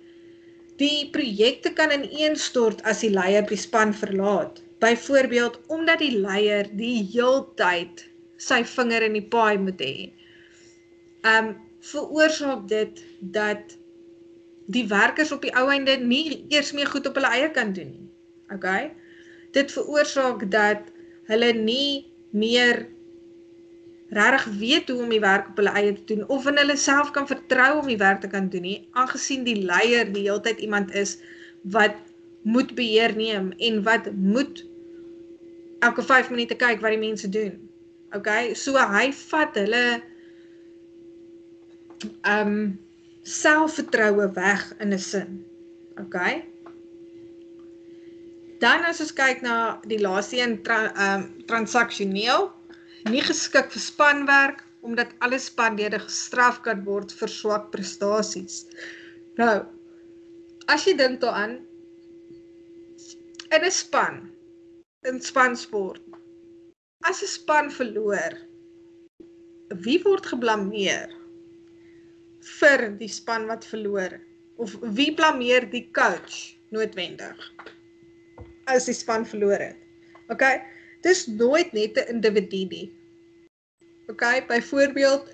Die projekte kan ineenstort as die leier die span verlaat. Byvoorbeeld omdat die leier die heeltyd sy vinger in die paai moet hê. Um veroorsaak dit dat die werkers op die ou einde nie eers meer goed op hulle eie kan doen nie. Okay? Dit veroorsaak dat hulle nie meer regtig weet hoe om die werk op hulle eie te doen, of in hulle self kan vertrou om die werk te kan doen nie, aangesien die leier die hele tyd iemand is wat moet beheer neem en wat moet elke vyf minute kyk wat die mense doen. Okay, so hy vat hulle um, selfvertroue weg in 'n sin. Okay. Dan as ons kyk na die laaste een, tra um, transaksioneel, nie geskik vir spanwerk, omdat alle spanlede gestraf kan word vir swak prestasies. Nou, as jy dink daaraan, in 'n span, in spansport, as 'n span verloor, wie word geblameer vir die span wat verloor? Of wie blameer die coach noodwendig as die span verloor het? Okay? Dis nooit net 'n individu nie. Okay, byvoorbeeld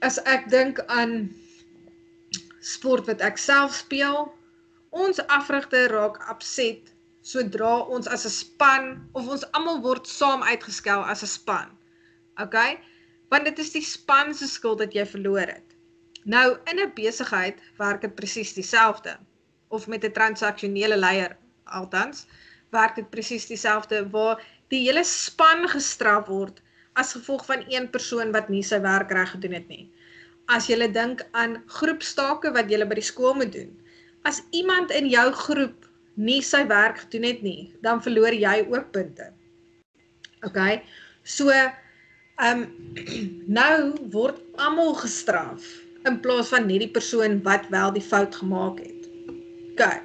as ek dink aan sport wat ek self speel, ons afrigter raak upset sodra ons as 'n span of ons almal word saam uitgeskel as 'n span. Okay? Want dit is die span se skuld dat jy verloor het. Nou, in 'n besigheid werk dit presies dieselfde. Of met 'n transaksionele leier althans, werk dit presies dieselfde waar die hele span gestraf word as gevolg van een persoon wat nie sy werk reg gedoen het nie. As jy dink aan groepstake wat jy by die skool moet doen. As iemand in jou groep nie sy werk gedoen het nie, dan verloor jy ook punte. Okay? So um, nou word almal gestraf in plaas van net die persoon wat wel die fout gemaak het. Okay.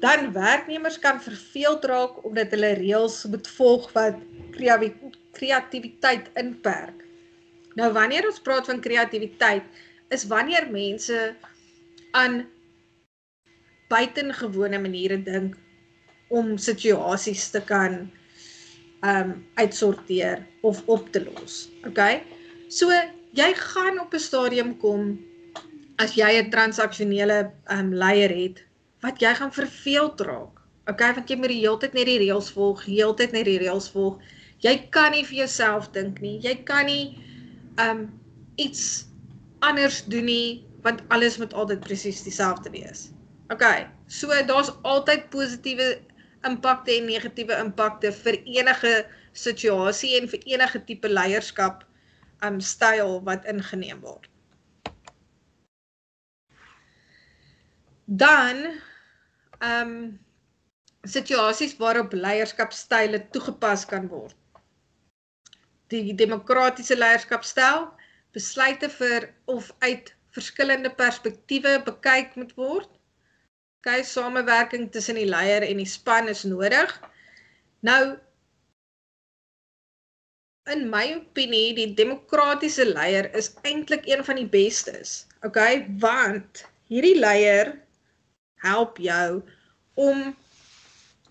Dan werknemers kan verveeld raak omdat hulle reëls moet volg wat kreatiwiteit inperk. Nou wanneer ons praat van kreatiwiteit, is wanneer mense aan buitengewone maniere dink om situasies te kan um, uitsorteer of op te los. Okay? So jy gaan op 'n stadium kom as jy 'n transaksionele um, leier het wat jy gaan verveeld raak. Okay, want jy moet die heeltyd net die reëls volg, heeltyd net die reëls volg. Jy kan nie vir jouself dink nie. Jy kan nie um, iets anders doen nie, want alles moet altyd presies dieselfde wees. Okay, so daar's altyd positiewe impakte en negatiewe impakte vir enige situasie en vir enige tipe leierskap um, styl wat ingeneem word. Dan um, situasies waarop leierskapstyle toegepas kan word. Die demokratiese leierskapstyl, besluite vir of uit verskillende perspektiewe bekyk moet word. Okay, samewerking tussen die leier en die span is nodig. Nou, in my opinie, die demokratiese leier is eintlik een van die bestes. Okay, want hierdie leier help jou om,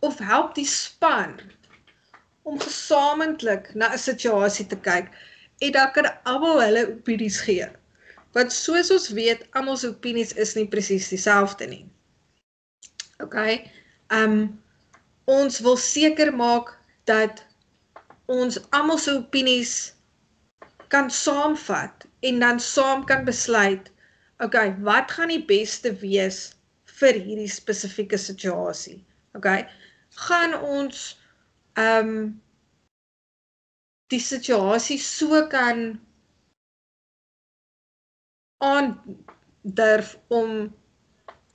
of help die span, om gesamentlik na 'n situasie te kyk en dan kan almal hulle opinies gee. Want soos ons weet, almal se opinies is nie presies dieselfde nie. Okay, um, ons wil seker maak dat ons almal se opinies kan saamvat en dan saam kan besluit, okay, wat gaan die beste wees vir hierdie spesifieke situasie? Okay, gaan ons um, die situasie so kan aandurf om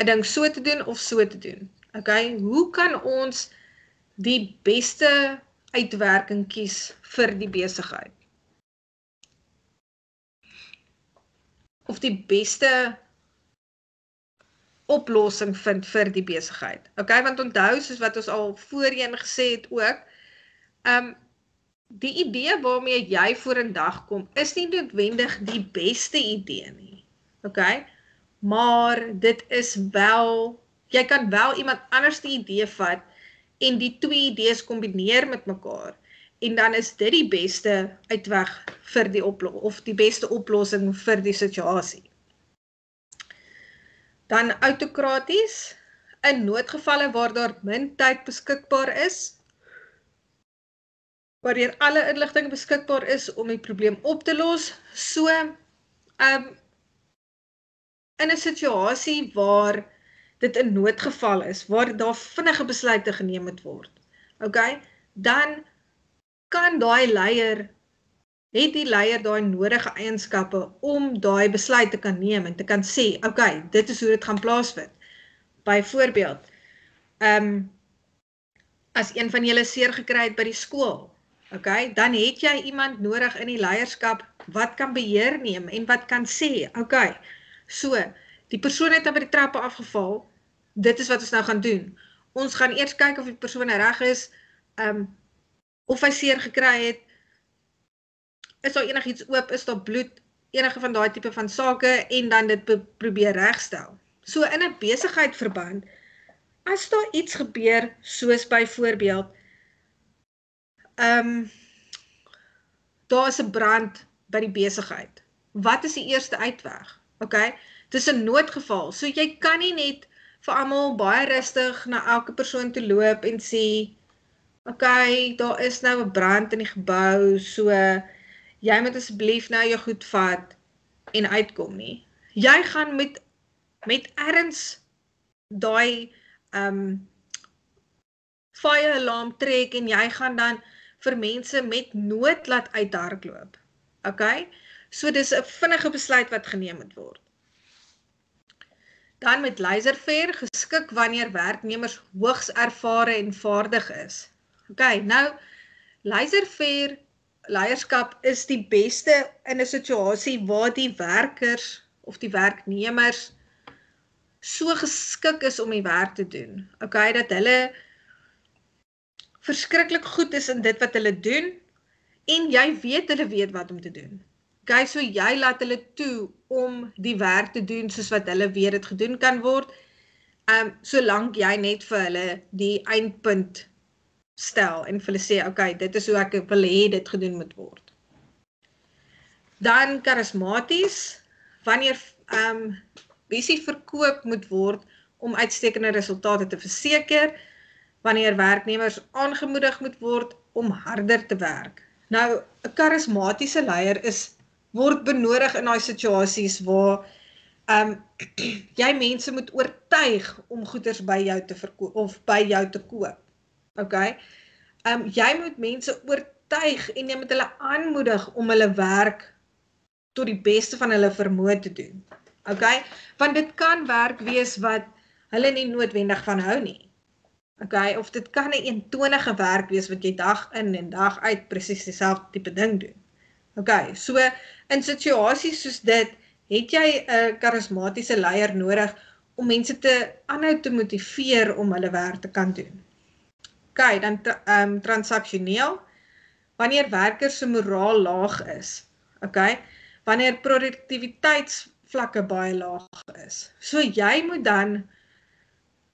'n ding so te doen of so te doen. Okay? Hoe kan ons die beste uitwerking kies vir die besigheid? Of die beste oplossing vind vir die besigheid. Okay? Want onthou, soos wat ons al voorheen gesê het ook, um, die idee waarmee jy voor 'n dag kom, is nie noodwendig die beste idee nie. Okay? Maar dit is wel, jy kan wel iemand anders die idee vat en die twee idees kombineer met mekaar. En dan is dit die beste uitweg vir die oplossing, of die beste oplossing vir die situasie. Dan autokraties, in noodgevalle waar daar min tyd beskikbaar is, waardeur alle inligting beskikbaar is om die probleem op te los, so, um, in 'n situasie waar dit 'n noodgeval is, waar daar vinnige besluite geneem moet word. Okay? Dan kan daai leier het die leier daai nodige eienskappe om daai besluit te kan neem en te kan sê, okay, dit is hoe dit gaan plaasvind. Byvoorbeeld, ehm um, as een van julle seer gekry het by die skool, okay, dan het jy iemand nodig in die leierskap wat kan beheer neem en wat kan sê, okay, so, die persoon het dan by die trappe afgeval, dit is wat ons nou gaan doen. Ons gaan eers kyk of die persoon reg is, um, of hy seer gekry het, is daar enig iets oop, is daar bloed, enige van daai tipe van sake, en dan dit probeer regstel. So in 'n besigheid verband, as daar iets gebeur, soos byvoorbeeld, um, daar is 'n brand by die besigheid. Wat is die eerste uitweg? Okay, dit is 'n noodgeval, so jy kan nie net vir almal baie rustig na elke persoon toe loop en sê, okay, daar is nou 'n brand in die gebou, so jy moet asseblief nou jou goed vat in uitkom nie. Jy gaan met met erns daai um fire alarm trek en jy gaan dan vir mense met nood laat uithardloop. Okay? So dis 'n vinnige besluit wat geneem moet word. Dan met laserver geskik wanneer werknemers hoogs ervare en vaardig is. Okay, nou laserver leierskap is die beste in 'n situasie waar die werkers of die werknemers so geskik is om die werk te doen. Okay, dat hulle verskriklik goed is in dit wat hulle doen en jy weet hulle weet wat om te doen. Okay, so jy laat hulle toe om die werk te doen soos wat hulle weet dit gedoen kan word. Um solank jy net vir hulle die eindpunt stel en vir hulle sê, okay, dit is hoe ek wil hê dit gedoen moet word. Dan karismaties, wanneer um visie verkoop moet word om uitstekende resultate te verseker. Wanneer werknemers aangemoedig moet word om harder te werk. Nou, 'n karismatiese leier is word benodig in daai situasies waar um, jy mense moet oortuig om goeders by jou te verkoop of by jou te koop. Okay? Um, jy moet mense oortuig en jy moet hulle aanmoedig om hulle werk tot die beste van hulle vermoë te doen. Okay? Want dit kan werk wees wat hulle nie noodwendig van hou nie. Okay, of dit kan 'n eentonige werk wees wat jy dag in en dag uit presies dieselfde tipe ding doen. Okay, so in situasies soos dit het jy 'n karismatiese leier nodig om mense te aanhou te motiveer om hulle werk te kan doen. Okay, dan um, transaksioneel wanneer werkers se moraal laag is. Okay, wanneer produktiwiteitsvlakke baie laag is. So jy moet dan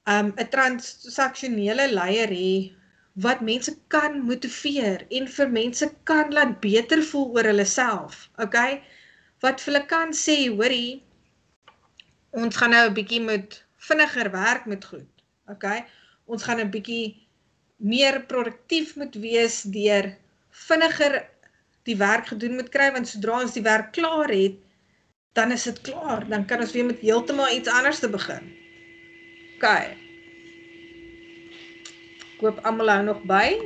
'n um, transaksionele leier hê wat mense kan motiveer en vir mense kan laat beter voel oor hulle self, okay? Wat vir hulle kan sê, hoorie, ons gaan nou 'n bietjie met vinniger werk met goed, okay? Ons gaan 'n bietjie meer produktief moet wees deur vinniger die werk gedoen moet kry, want sodra ons die werk klaar het, dan is dit klaar, dan kan ons weer met heeltemal iets anders te begin. Okay. Ek hoop almal hou nog by.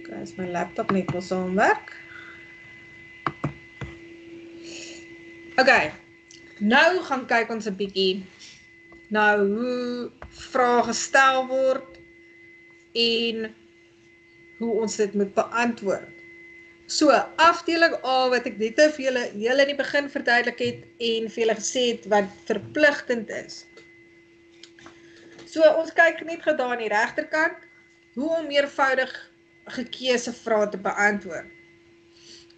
Okay, as my laptop net wil saamwerk. Okay. Nou gaan kyk ons 'n bietjie na hoe vrae gestel word en hoe ons dit moet beantwoord. So, afdeling A wat ek net vir julle heel in die begin verduidelik het en vir julle gesê het wat verpligtend is. So, ons kyk net gou daar aan die regterkant hoe om meervoudig gekeuse vrae te beantwoord.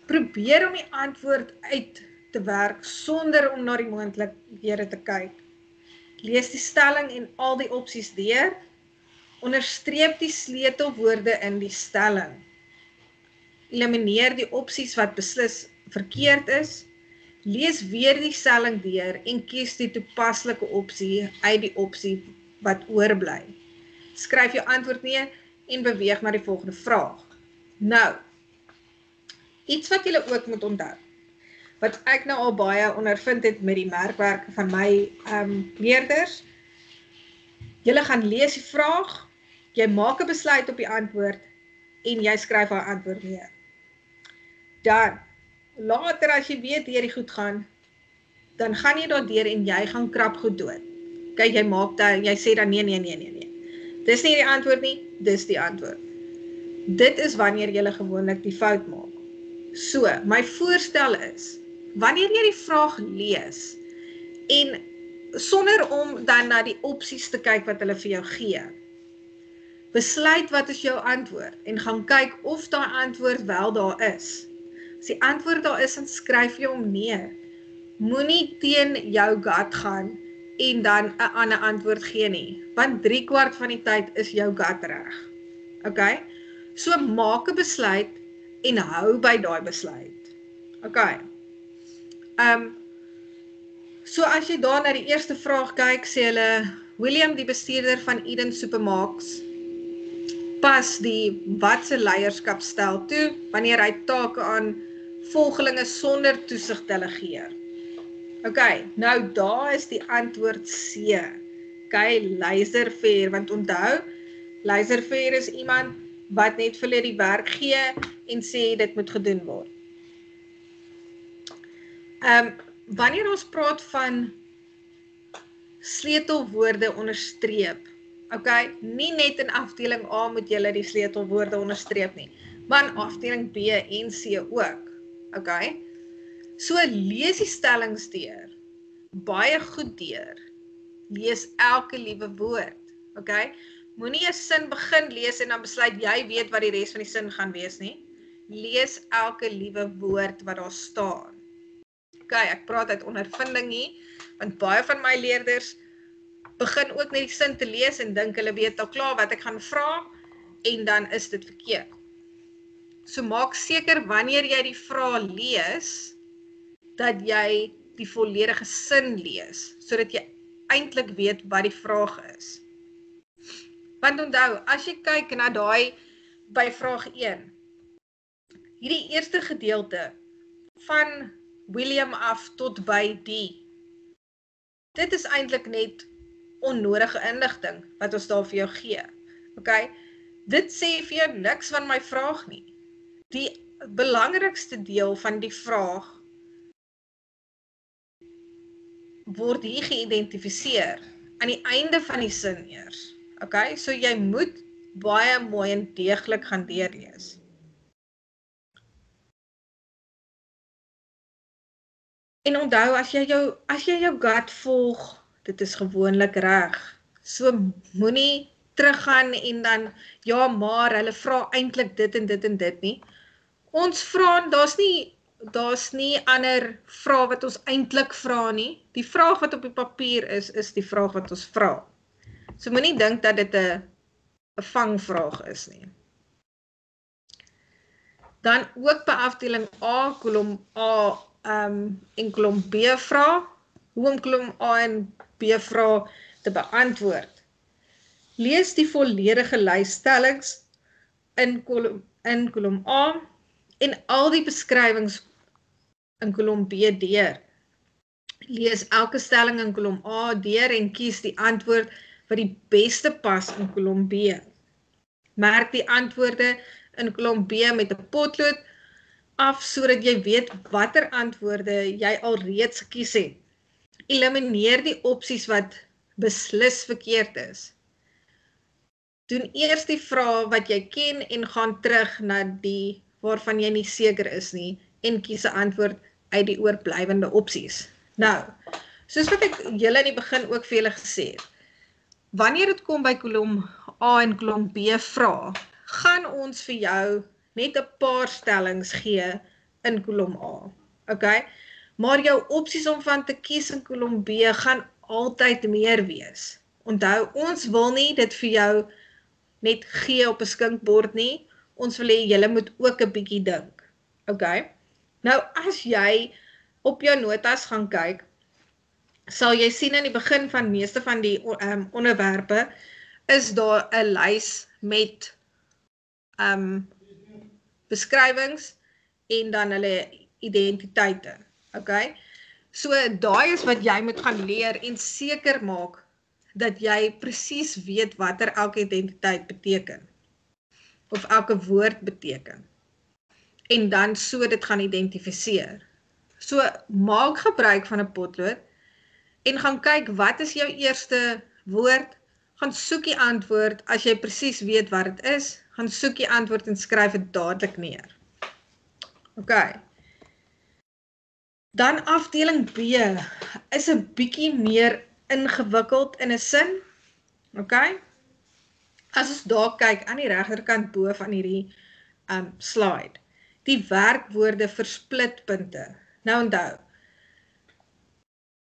Probeer om die antwoord uit te werk sonder om na die moontlikhede te kyk. Lees die stelling en al die opsies deur. Onderstreep die sleutelwoorde in die stelling. Elimineer die opsies wat beslis verkeerd is. Lees weer die stelling deur en kies die toepaslike opsie uit die opsie wat oorbly. Skryf jou antwoord neer en beweeg na die volgende vraag. Nou, iets wat julle ook moet onthou, wat ek nou al baie ondervind het met die merkwerke van my um, leerders. Julle gaan lees die vraag, jy maak 'n besluit op die antwoord en jy skryf haar antwoord neer. Dan, later as jy weet hierdie goed gaan, dan gaan jy daardeur en jy gaan krap goed dood. Kyk, jy maak dan, jy sê dan nee, nee, nee, nee, nee. Dis nie die antwoord nie, dis die antwoord. Dit is wanneer jy gewoonlik die fout maak. So, my voorstel is, wanneer jy die vraag lees, en sonder om dan na die opsies te kyk wat hulle vir jou gee, besluit wat is jou antwoord en gaan kyk of daai antwoord wel daar is. As die antwoord daar is, dan skryf jy hom neer. Moenie teen jou gut gaan en dan 'n ander antwoord gee nie, want drie kwart van die tyd is jou gut reg. Okay? So maak 'n besluit en hou by daai besluit. Okay. Um so as jy daar na die eerste vraag kyk, sê hulle William die bestuurder van Eden Supermarkts pas die watse leierskap stel toe wanneer hy take aan volgelinge sonder toesig delegeer? OK, nou daar is die antwoord C. OK, laissez-faire, want onthou, laissez-faire is iemand wat net vir hulle die werk gee en sê dit moet gedoen word. Um, wanneer ons praat van sleutelwoorde onderstreep, OK, nie net in afdeling A moet julle die sleutelwoorde onderstreep nie, maar in afdeling B en C ook. OK. So lees die stellings deur, baie goed deur. Lees elke liewe woord. OK. Moenie 'n sin begin lees en dan besluit jy weet wat die res van die sin gaan wees nie. Lees elke liewe woord wat daar staan. OK, ek praat uit ondervinding hier, want baie van my leerders begin ook net die sin te lees en dink hulle weet al klaar wat ek gaan vra en dan is dit verkeerd. So maak seker wanneer jy die vrae lees dat jy die volledige sin lees sodat jy eintlik weet wat die vraag is. Want onthou, as jy kyk na daai by vraag een, hierdie eerste gedeelte van William af tot by die, dit is eintlik net onnodige inligting wat ons daar vir jou gee. OK, dit sê vir jou niks van my vraag nie. Die belangrikste deel van die vraag word hier geïdentifiseer aan die einde van die sin eers. OK, so jy moet baie mooi en deeglik gaan deurlees. En onthou, as jy jou as jy jou gut volg, dit is gewoonlik reg. So moenie teruggaan en dan ja, maar hulle vra eintlik dit en dit en dit nie. Ons vra, daar's nie daar's nie ander vrae wat ons eintlik vra nie. Die vraag wat op die papier is, is die vraag wat ons vra. So moenie dink dat dit 'n 'n vangvraag is nie. Dan ook by afdeling A, kolom A um, en kolom B vra, hoe om kolom A en B vra te beantwoord. Lees die volledige lys stellings in kolom in kolom A en al die beskrywings in kolom B deur. Lees elke stelling in kolom A deur en kies die antwoord wat die beste pas in kolom B. Merk die antwoorde in kolom B met 'n potlood af sodat jy weet watter antwoorde jy al reeds gekies het. Elimineer die opsies wat beslis verkeerd is. Doen eers die vrae wat jy ken en gaan terug na die waarvan jy nie seker is nie en kies 'n antwoord uit die oorblywende opsies. Nou, soos wat ek julle in die begin ook vir julle gesê het, wanneer dit kom by kolom A en kolom B vra, gaan ons vir jou net 'n paar stellings gee in kolom A. OK? Maar jou opsies om van te kies in kolom B gaan altyd meer wees. Onthou, ons wil nie dit vir jou net gee op 'n skinkbord nie. Ons wil hê julle moet ook 'n bietjie dink. OK. Nou as jy op jou notas gaan kyk, sal jy sien aan die begin van meeste van die um, onderwerpe is daar 'n lys met um, beskrywings en dan hulle identiteite. OK. So daai is wat jy moet gaan leer en seker maak dat jy presies weet watter elke identiteit beteken of elke woord beteken en dan so dit gaan identifiseer. So maak gebruik van 'n potlood en gaan kyk wat is jou eerste woord, gaan soek die antwoord, as jy presies weet wat dit is, gaan soek die antwoord en skryf dit dadelik neer. OK. Dan afdeling B is 'n bietjie meer ingewikkeld in 'n sin. OK. As ons daar kyk aan die regterkant bo van hierdie um, slide, die werkwoorde vir splitpunte. Nou onthou,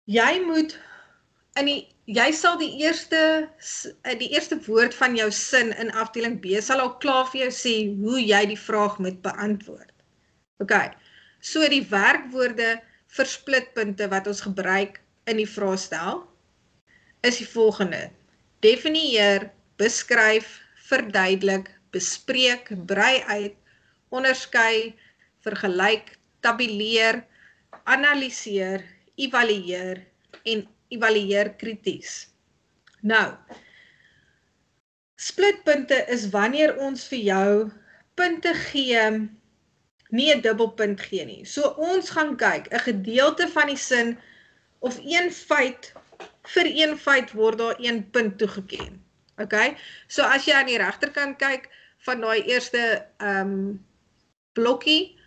jy moet in die jy sal die eerste die eerste woord van jou sin in afdeling B sal al klaar vir jou sê hoe jy die vraag moet beantwoord. OK. So die werkwoorde vir splitpunte wat ons gebruik in die vraestel is die volgende: definieer, beskryf, verduidelik, bespreek, brei uit, onderskei, vergelyk, tabuleer, analiseer, evalueer en evalueer krities. Nou, splitpunte is wanneer ons vir jou punte gee, nie 'n dubbelpunt gee nie. So ons gaan kyk, 'n gedeelte van die sin of een feit, vir een feit word daar een punt toegeken. Okay? So as jy aan die regterkant kyk van daai eerste um, blokkie,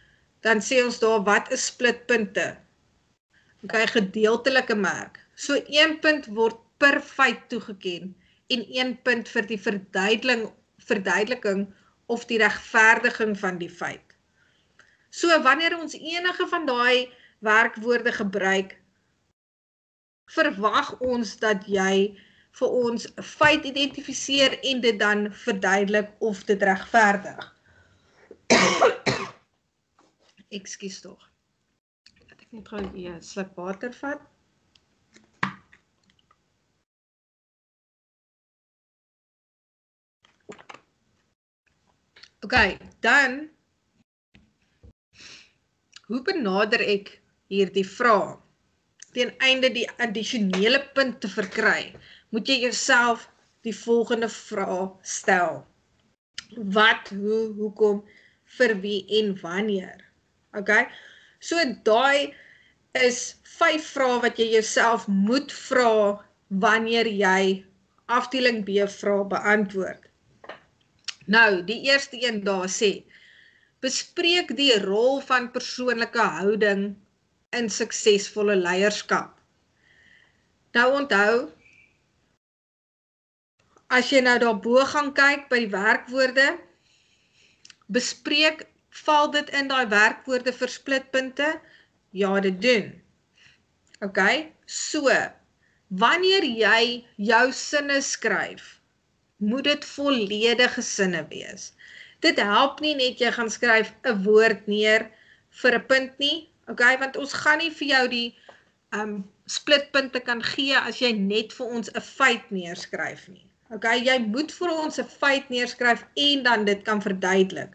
dan sê ons daar wat is splitpunte. Okay, gedeeltelike merk. So een punt word per feit toegeken en een punt vir die verduideliking, verduideliking of die regverdiging van die feit. So wanneer ons enige van daai werkwoorde gebruik, verwag ons dat jy vir ons 'n feit identifiseer en dit dan verduidelik of dit regverdig. Ekskuus tog. Laat ek net gou 'n sluk water vat. Okay, dan hoe benader ek hierdie vraag? Ten einde die addisionele punt te verkry, moet jy jouself die volgende vraag stel. Wat, hoe, hoekom, vir wie en wanneer? Okay? So daai is vyf vrae wat jy jouself moet vra wanneer jy afdeling B vrae beantwoord. Nou, die eerste een daar sê, bespreek die rol van persoonlike houding in suksesvolle leierskap. Nou onthou, as jy nou daarbo gaan kyk by die werkwoorde, bespreek, val dit in die werkwoorde vir splitpunte? Ja, dit doen. Ok, so, wanneer jy jou sinne skryf, moet dit volledige sinne wees. Dit help nie net jy gaan skryf 'n woord neer vir 'n punt nie, okay? Want ons gaan nie vir jou die um, splitpunte kan gee as jy net vir ons 'n feit neerskryf nie. Okay? Jy moet vir ons 'n feit neerskryf en dan dit kan verduidelik.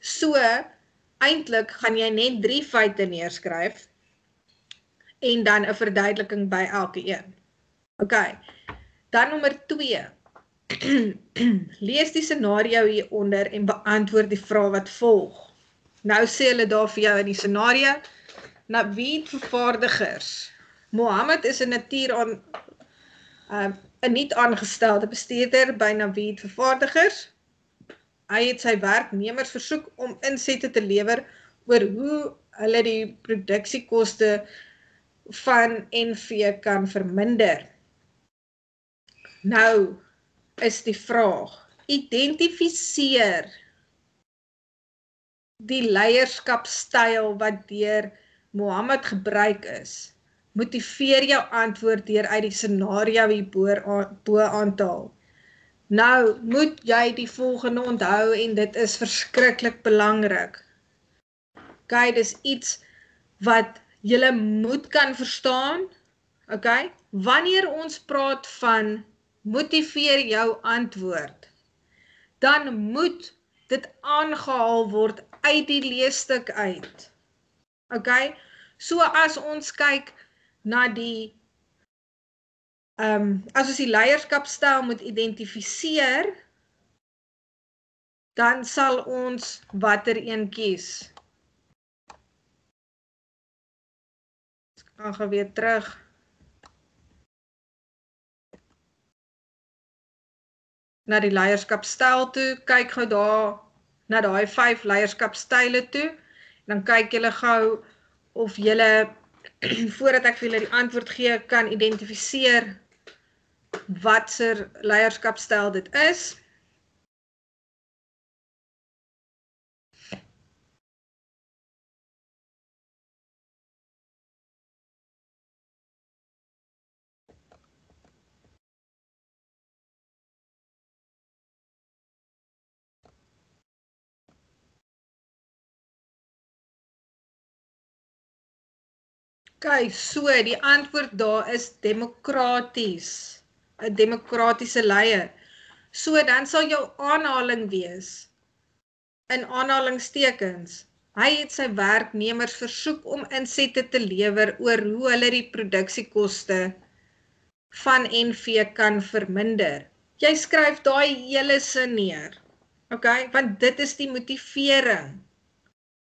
So, eintlik gaan jy net drie feite neerskryf en dan 'n verduideliking by elke een. Okay. Dan nommer twee. Lees die scenario hieronder en beantwoord die vraag wat volg. Nou sê hulle daar vir jou in die scenario, nou wie het vervaardigers? Mohammed is 'n natuur aan, uh, 'n niet aangestelde bestuurder by Naweed Vervaardigers. Hy het sy werknemers versoek om insette te lewer oor hoe hulle die produksiekoste van N V kan verminder. Nou is die vraag, identifiseer die leierskapstyl wat deur Mohammed gebruik is. Motiveer jou antwoord deur uit die scenario hierboor bo aan te haal. Nou moet jy die volgende onthou en dit is verskriklik belangrik. Okay, dis iets wat jy moet kan verstaan. Okay, wanneer ons praat van motiveer jou antwoord, dan moet dit aangehaal word uit die leesstuk uit. Okay? So as ons kyk na die, um, as ons die leierskapstyl moet identifiseer, dan sal ons watter een kies. Ek gaan gou weer terug. Na die leierskapstyl toe, kyk gou daar na daai vyf leierskapstyle toe, dan kyk julle gou of julle voordat ek vir julle die antwoord gee, kan identifiseer watse leierskapstyl dit is. Okay, so die antwoord daar is demokraties, 'n demokratiese leier. So dan sal jou aanhaling wees in aanhalingstekens. Hy het sy werknemers versoek om insette te lewer oor hoe hulle die produksiekoste van N V kan verminder. Jy skryf daai hele sin neer. Okay, want dit is die motivering.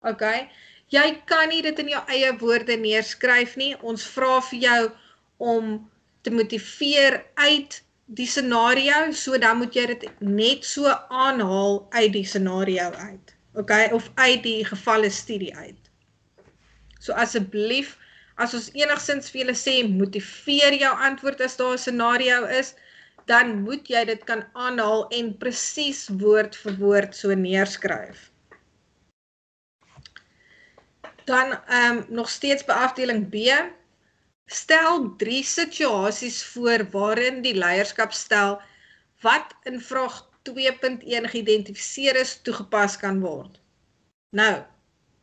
Okay, jy kan nie dit in jou eie woorde neerskryf nie. Ons vra vir jou om te motiveer uit die scenario, so dan moet jy dit net so aanhaal uit die scenario uit. Okay, of uit die gevalle studie uit. So asseblief, as ons enigszins vir julle sê, motiveer jou antwoord as daar 'n scenario is, dan moet jy dit kan aanhaal en presies woord vir woord so neerskryf. Dan um, nog steeds by afdeling B. Stel drie situasies voor waarin die leierskap stel wat in vraag twee punt een geïdentifiseer is toegepas kan word. Nou,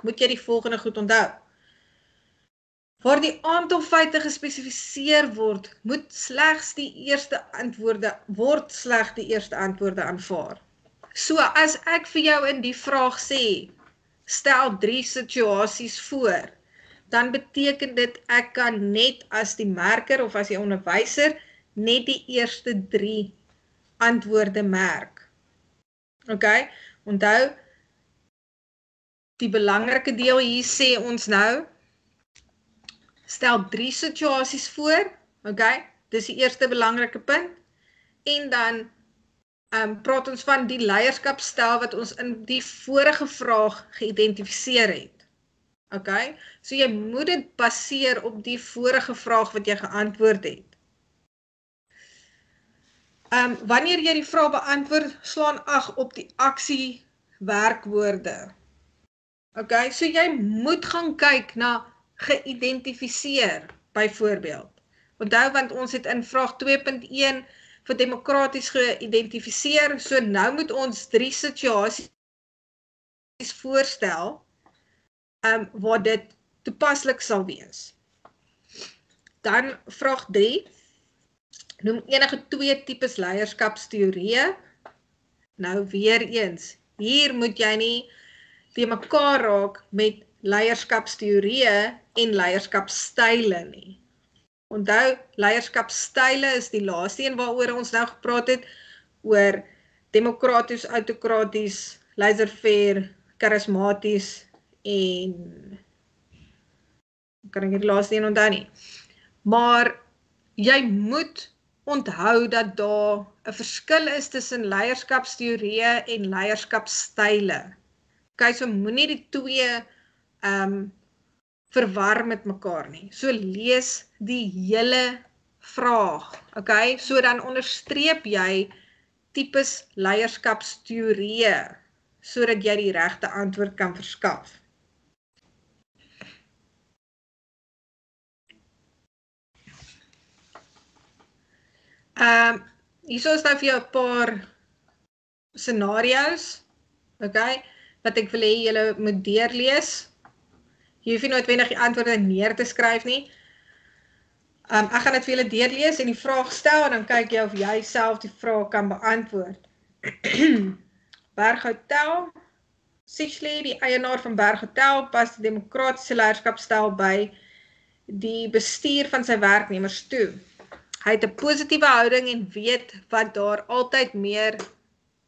moet jy die volgende goed onthou. Waar die aantal feite gespesifiseer word, moet slegs die eerste antwoorde word slegs die eerste antwoorde aanvaar. So as ek vir jou in die vraag sê, stel drie situasies voor, dan beteken dit ek kan net as die merker of as die onderwyser net die eerste drie antwoorde merk. Okay? Onthou, die belangrike deel hier sê ons nou stel drie situasies voor, okay? Dis die eerste belangrike punt. En dan um, praat ons van die leierskapstyl wat ons in die vorige vraag geïdentifiseer het. Okay? So jy moet dit baseer op die vorige vraag wat jy geantwoord het. Um, wanneer jy die vraag beantwoord, slaan ag op die aksiewerkwoorde. Okay? So jy moet gaan kyk na geïdentifiseer, byvoorbeeld. Onthou, want ons het in vraag twee punt een vir demokraties geïdentifiseer, so nou moet ons drie situasies voorstel um, waar dit toepaslik sal wees. Dan vraag drie, noem enige twee tipes leierskapsteorieë. Nou weer eens, hier moet jy nie te mekaar raak met leierskapsteorieë en leierskapstyle nie. Onthou, leierskapstyle is die laaste een waaroor ons nou gepraat het, oor demokraties, autokraties, laissez-faire, karismaties en kan ek die laaste een onthou nie. Maar jy moet onthou dat daar 'n verskil is tussen leierskapsteorieë en leierskapstyle. Okay, so moenie die twee Um, verwar met mekaar nie. So lees die hele vraag. Okay? So dan onderstreep jy tipes leierskapsteorieë sodat jy die regte antwoord kan verskaf. Um, hierso is nou vir jou 'n paar scenario's, okay, wat ek wil hê julle moet deurlees. Jy hoef nie noodwendig die antwoorde neer te skryf nie. Um, ek gaan dit vir julle deurlees en die vraag stel en dan kyk jy of jy self die vraag kan beantwoord. Berghotel. Sichley, die eienaar van Berghotel, pas die demokratiese leierskapstyl by die bestuur van sy werknemers toe. Hy het 'n positiewe houding en weet wat daar altyd meer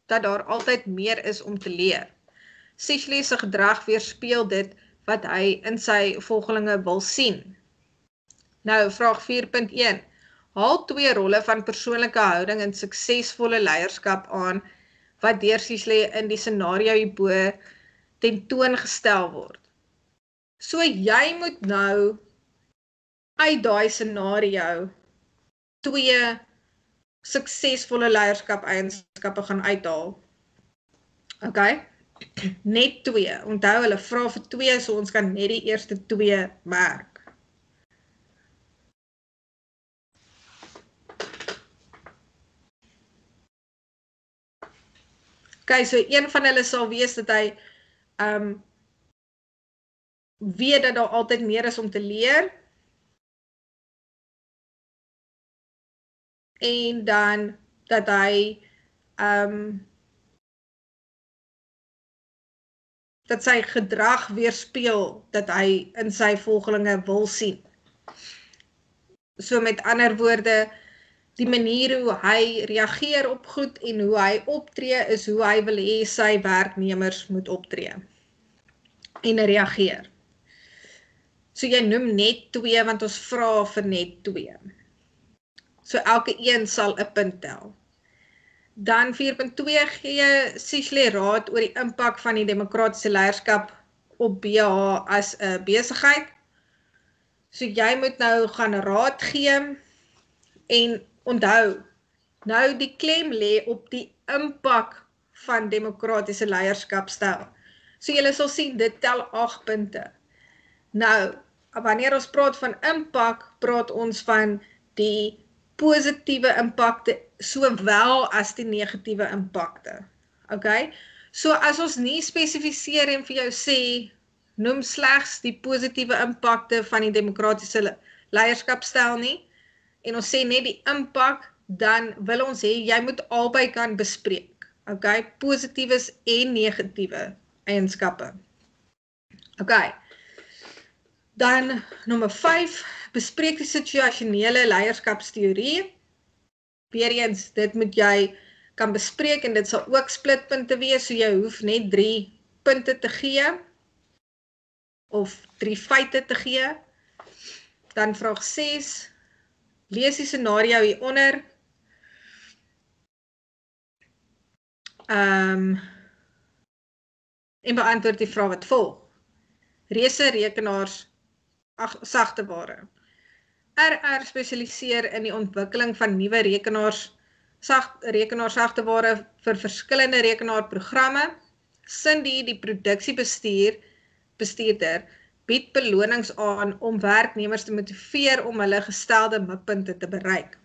dat daar altyd meer is om te leer. Sichley se gedrag weerspieël dit wat hy in sy volgelinge wil sien. Nou, vraag vier punt een. Haal twee rolle van persoonlike houding en suksesvolle leierskap aan, wat deur Sichley in die scenario hierbo tentoongestel word. So jy moet nou uit daai scenario twee suksesvolle leierskap eienskappe gaan uithaal. Okay? Net twee. Onthou, hulle vra vir twee, so ons kan net die eerste twee merk. Okay, so een van hulle sal wees dat hy um, weet dat daar altyd meer is om te leer. En dan dat hy um, dat sy gedrag weerspieël dat hy in sy volgelinge wil sien. So met ander woorde, die manier hoe hy reageer op goed en hoe hy optree is hoe hy wil hê sy werknemers moet optree en reageer. So jy noem net twee want ons vra vir net twee. So elke een sal 'n punt tel. Dan vier punt twee gee Sisley raad oor die impak van die demokratiese leierskap op B H as 'n besigheid. So jy moet nou gaan raad gee en onthou, nou die klem lê op die impak van demokratiese leierskapstyl. So julle sal sien dit tel agt punte. Nou, wanneer ons praat van impak, praat ons van die positiewe impakte sowel as die negatiewe impakte. Okay? So as ons nie spesifiseer en vir jou sê noem slegs die positiewe impakte van die demokratiese leierskapstyl nie, en ons sê net die impak, dan wil ons hê jy moet albei kan bespreek. Okay, positiewes en negatiewe eienskappe. Okay. Dan nommer vyf, bespreek die situasionele leierskapsteorie. Weer eens, dit moet jy kan bespreek en dit sal ook splitpunte wees, so jy hoef net drie punte te gee of drie feite te gee. Dan vraag ses. Lees die scenario hieronder. Um, en beantwoord die vraag wat volg. Reëse, rekenaars, sagte ware. R R spesialiseer in die ontwikkeling van nuwe rekenaars, sagte ware vir verskillende rekenaarprogramme. Cindy, die produksiebestuur, bestuurder, bied belonings aan om werknemers te motiveer om hulle gestelde mikpunte te bereik.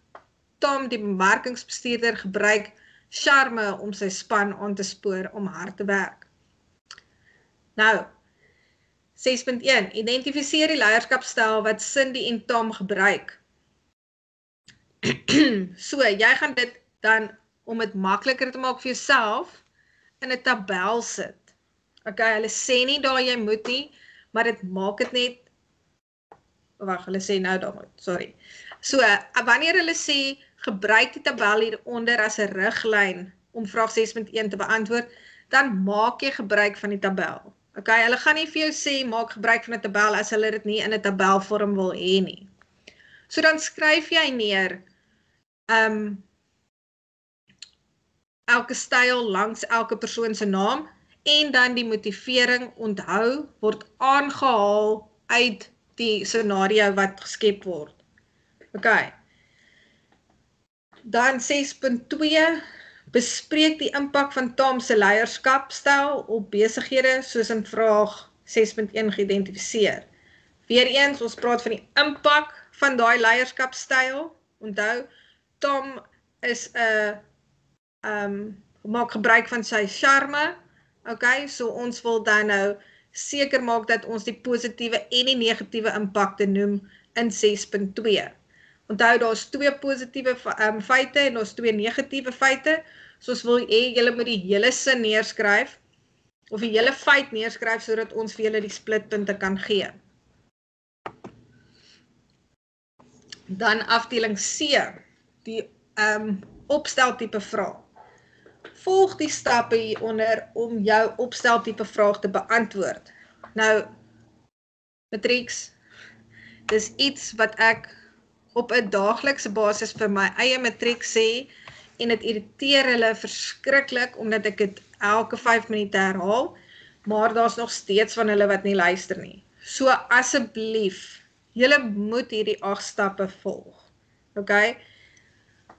Tom, die bemarkingsbestuurder, gebruik charme om sy span aan te spoor om hard te werk. Nou, ses punt een. Identifiseer die leierskapstyl wat Cindy en Tom gebruik. So, jy gaan dit dan, om dit makliker te maak vir jouself, in 'n tabel sit. Okay, hulle sê nie daar jy moet nie, maar dit maak dit net, wag, hulle sê nou dan moet, sorry. So, wanneer hulle sê, gebruik die tabel hieronder as 'n riglyn om vraag ses punt een te beantwoord, dan maak jy gebruik van die tabel. Okay, hulle gaan nie vir jou sê, maak gebruik van die tabel as hulle dit nie in 'n tabelvorm wil hê nie. So dan skryf jy neer, um, elke styl langs elke persoon se naam, en dan die motivering onthou word aangehaal uit die scenario wat geskep word. OK. Dan ses punt twee, bespreek die impak van Tom se leierskapstyl op besighede soos in vraag ses punt een geïdentifiseer. Weereens, ons praat van die impak van daai leierskapstyl. Onthou, Tom is 'n um, maak gebruik van sy charme. Okay, so ons wil dan nou seker maak dat ons die positiewe en die negatiewe impakte noem in ses punt twee. Onthou, daar is twee positiewe um, feite en daar is twee negatiewe feite. So ons wil hê julle moet die hele sin neerskryf of die hele feit neerskryf sodat ons vir julle die splitpunte kan gee. Dan afdeling C, die um, opsteltipe vraag. Volg die stappe hieronder om jou opsteltipe vraag te beantwoord. Nou, matrieks, dis iets wat ek op 'n daaglikse basis vir my eie matriek sê en dit irriteer hulle verskriklik omdat ek dit elke vyf minute herhaal, maar daar's nog steeds van hulle wat nie luister nie. So asseblief, julle moet hierdie agt stappe volg. Okay?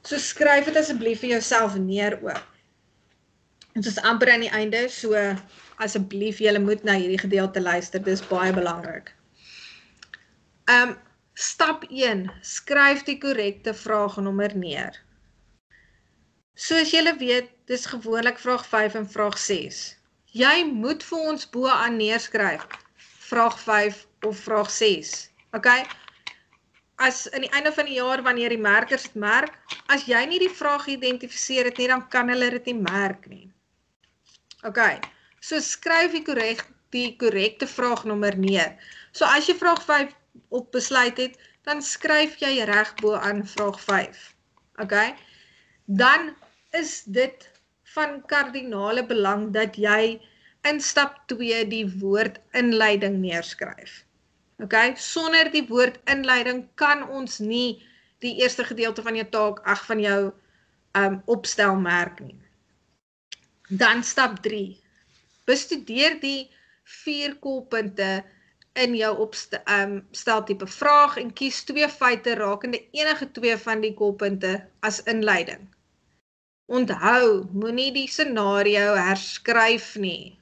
So skryf dit asseblief vir jouself neer ook. Ons is amper aan die einde, so asseblief julle moet na hierdie gedeelte luister, dis baie belangrik. Um, stap een, skryf die korrekte vraagnommer neer. Soos julle weet, dis gewoonlik vraag vyf en vraag ses. Jy moet vir ons bo-aan neerskryf, vraag vyf of vraag ses. Okay? as in die einde van die jaar wanneer die merkers dit merk, as jy nie die vraag identifiseer het nie, dan kan hulle dit nie merk nie. Okay, so skryf die korrek die korrekte vraagnommer neer. So as jy vraag vyf op besluit het, dan skryf jy reg bo aan vraag vyf. Okay? Dan is dit van kardinale belang dat jy in stap twee die woord inleiding neerskryf. Okay? Sonder die woord inleiding kan ons nie die eerste gedeelte van jou taak, ag van jou um, opstel merk nie. Dan stap drie. Bestudeer die vier koolpunte in jou opsteltipe um, vraag en kies twee feite rakende enige twee van die koolpunte as inleiding. Onthou, moenie die scenario herskryf nie.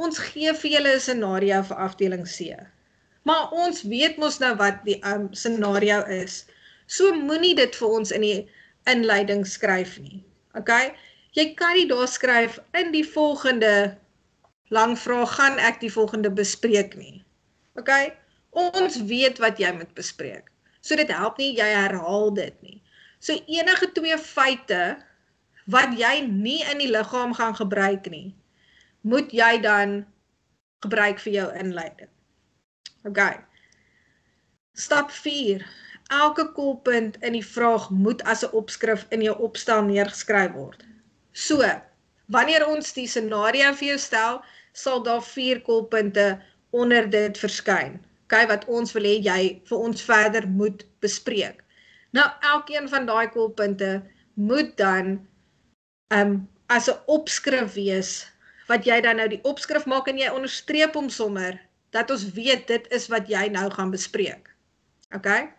Ons gee vir julle 'n scenario vir afdeling C. Maar ons weet mos nou wat die um, scenario is. So moenie dit vir ons in die inleiding skryf nie. Okay? Jy kan nie daar skryf in die volgende lang vraag gaan ek die volgende bespreek nie. Okay? Ons weet wat jy moet bespreek. So dit help nie, jy herhaal dit nie. So enige twee feite wat jy nie in die liggaam gaan gebruik nie, moet jy dan gebruik vir jou inleiding. Okay. Stap vier. Elke koolpunt in die vraag moet as 'n opskrif in jou opstel neergeskryf word. So, wanneer ons die scenario vir jou stel, sal daar vier koolpunte onder dit verskyn. Okay, wat ons wil hê jy vir ons verder moet bespreek. Nou, elkeen van daai koolpunte moet dan um, as 'n opskrif wees, wat jy dan nou die opskrif maak en jy onderstreep hom sommer, dat ons weet dit is wat jy nou gaan bespreek. Okay?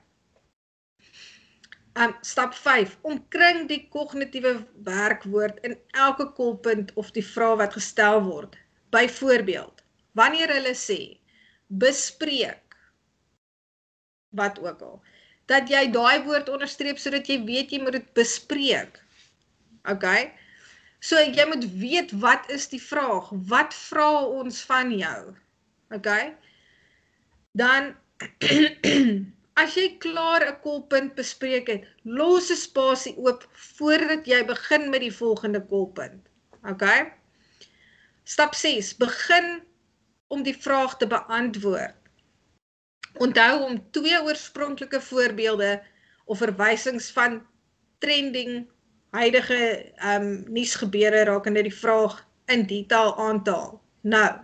Um, stap vyf. Omkring die kognitiewe werkwoord in elke koolpunt of die vraag wat gestel word. Byvoorbeeld, wanneer hulle sê, bespreek, wat ook al, dat jy daai woord onderstreep sodat jy weet jy moet dit bespreek. Okay? So jy moet weet wat is die vraag? Wat vra ons van jou? Okay? Dan as jy klaar 'n koolpunt bespreek het, los 'n spasie oop voordat jy begin met die volgende koolpunt. Okay? Stap ses, begin om die vraag te beantwoord. Onthou om twee oorspronklike voorbeelde of verwysings van trending huidige um, nuusgebeure rakende die vraag in detail aan te haal. Nou,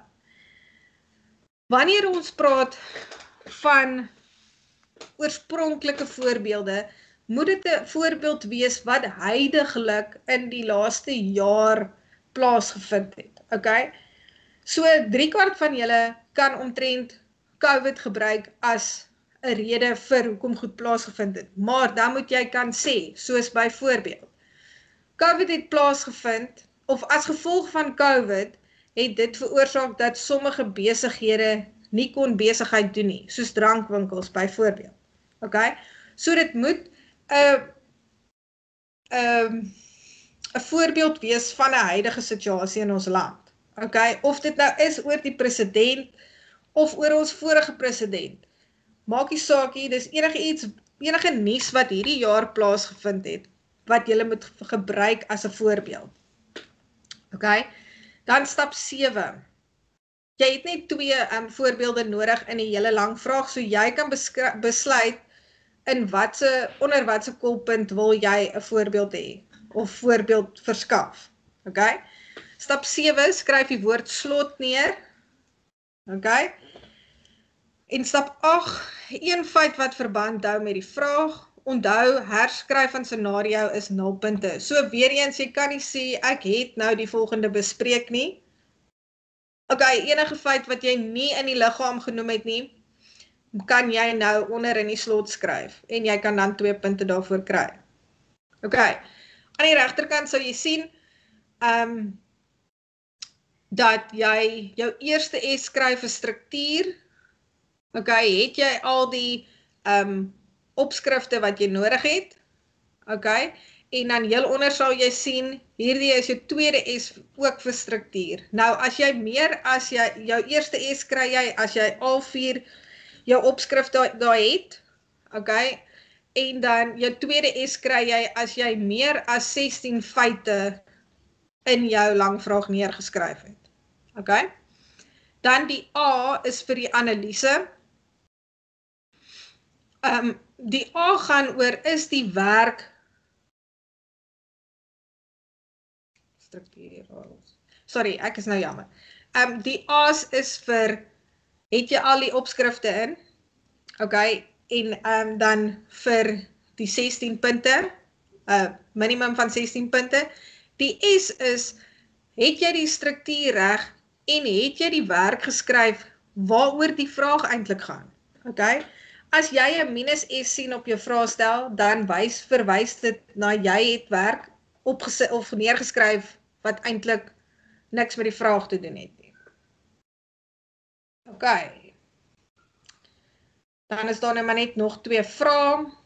wanneer ons praat van oorspronklike voorbeelde, moet dit 'n voorbeeld wees wat huidigelik in die laaste jaar plaasgevind het. Okay? So drie kwart van julle kan omtrent COVID gebruik as 'n rede vir hoekom goed plaasgevind het. Maar dan moet jy kan sê, soos byvoorbeeld, COVID het plaasgevind, of as gevolg van COVID, het dit veroorsaak dat sommige besighede nie kon besigheid doen nie, soos drankwinkels byvoorbeeld. Okay? So dit moet 'n 'n 'n voorbeeld wees van 'n huidige situasie in ons land. Okay? Of dit nou is oor die president of oor ons vorige president. Maak nie saak nie, dis enige iets, enige nuus wat hierdie jaar plaasgevind het, wat jy moet gebruik as 'n voorbeeld. Okay? Dan stap sewe. Jy het net twee um, voorbeelde nodig in die hele lang vraag, so jy kan besluit in watse onder watse koolpunt wil jy 'n voorbeeld hê of voorbeeld verskaf. Okay? Stap sewe, skryf die woord slot neer. Okay? En stap agt, een feit wat verband hou met die vraag. Onthou, herskryf van scenario is nul punte. So weer eens, jy kan nie sê ek het nou die volgende bespreek nie. Okay, enige feit wat jy nie in die liggaam genoem het nie, kan jy nou onder in die slot skryf en jy kan dan twee punte daarvoor kry. Okay. Aan die regterkant sal jy sien um, dat jy jou eerste S skryf vir struktuur. Okay, het jy al die um, opskrifte wat jy nodig het? Okay. En dan heel onder sal jy sien, hierdie is jou tweede S ook vir struktuur. Nou, as jy meer as jy, jou eerste S kry jy, as jy al vier jou opskrif daar da het, Okay? En dan jou tweede S kry jy as jy meer as sestien feite in jou langvraag neergeskryf het. Okay? Dan die A is vir die analise. Um, die A gaan oor is die werk struktureel. Sorry, ek is nou jammer. Um, die A's is vir het jy al die opskrifte in? Okay. En um, dan vir die sestien punte, uh, minimum van sestien punte. Die S is, het jy die struktuur reg en het jy die werk geskryf waaroor die vraag eintlik gaan. Okay? As jy 'n minus S sien op jou vraestel, dan wys verwys dit na jy het werk opgesit of neergeskryf wat eintlik niks met die vraag te doen het nie. Okay. Dan is daar nou maar net nog twee vrae.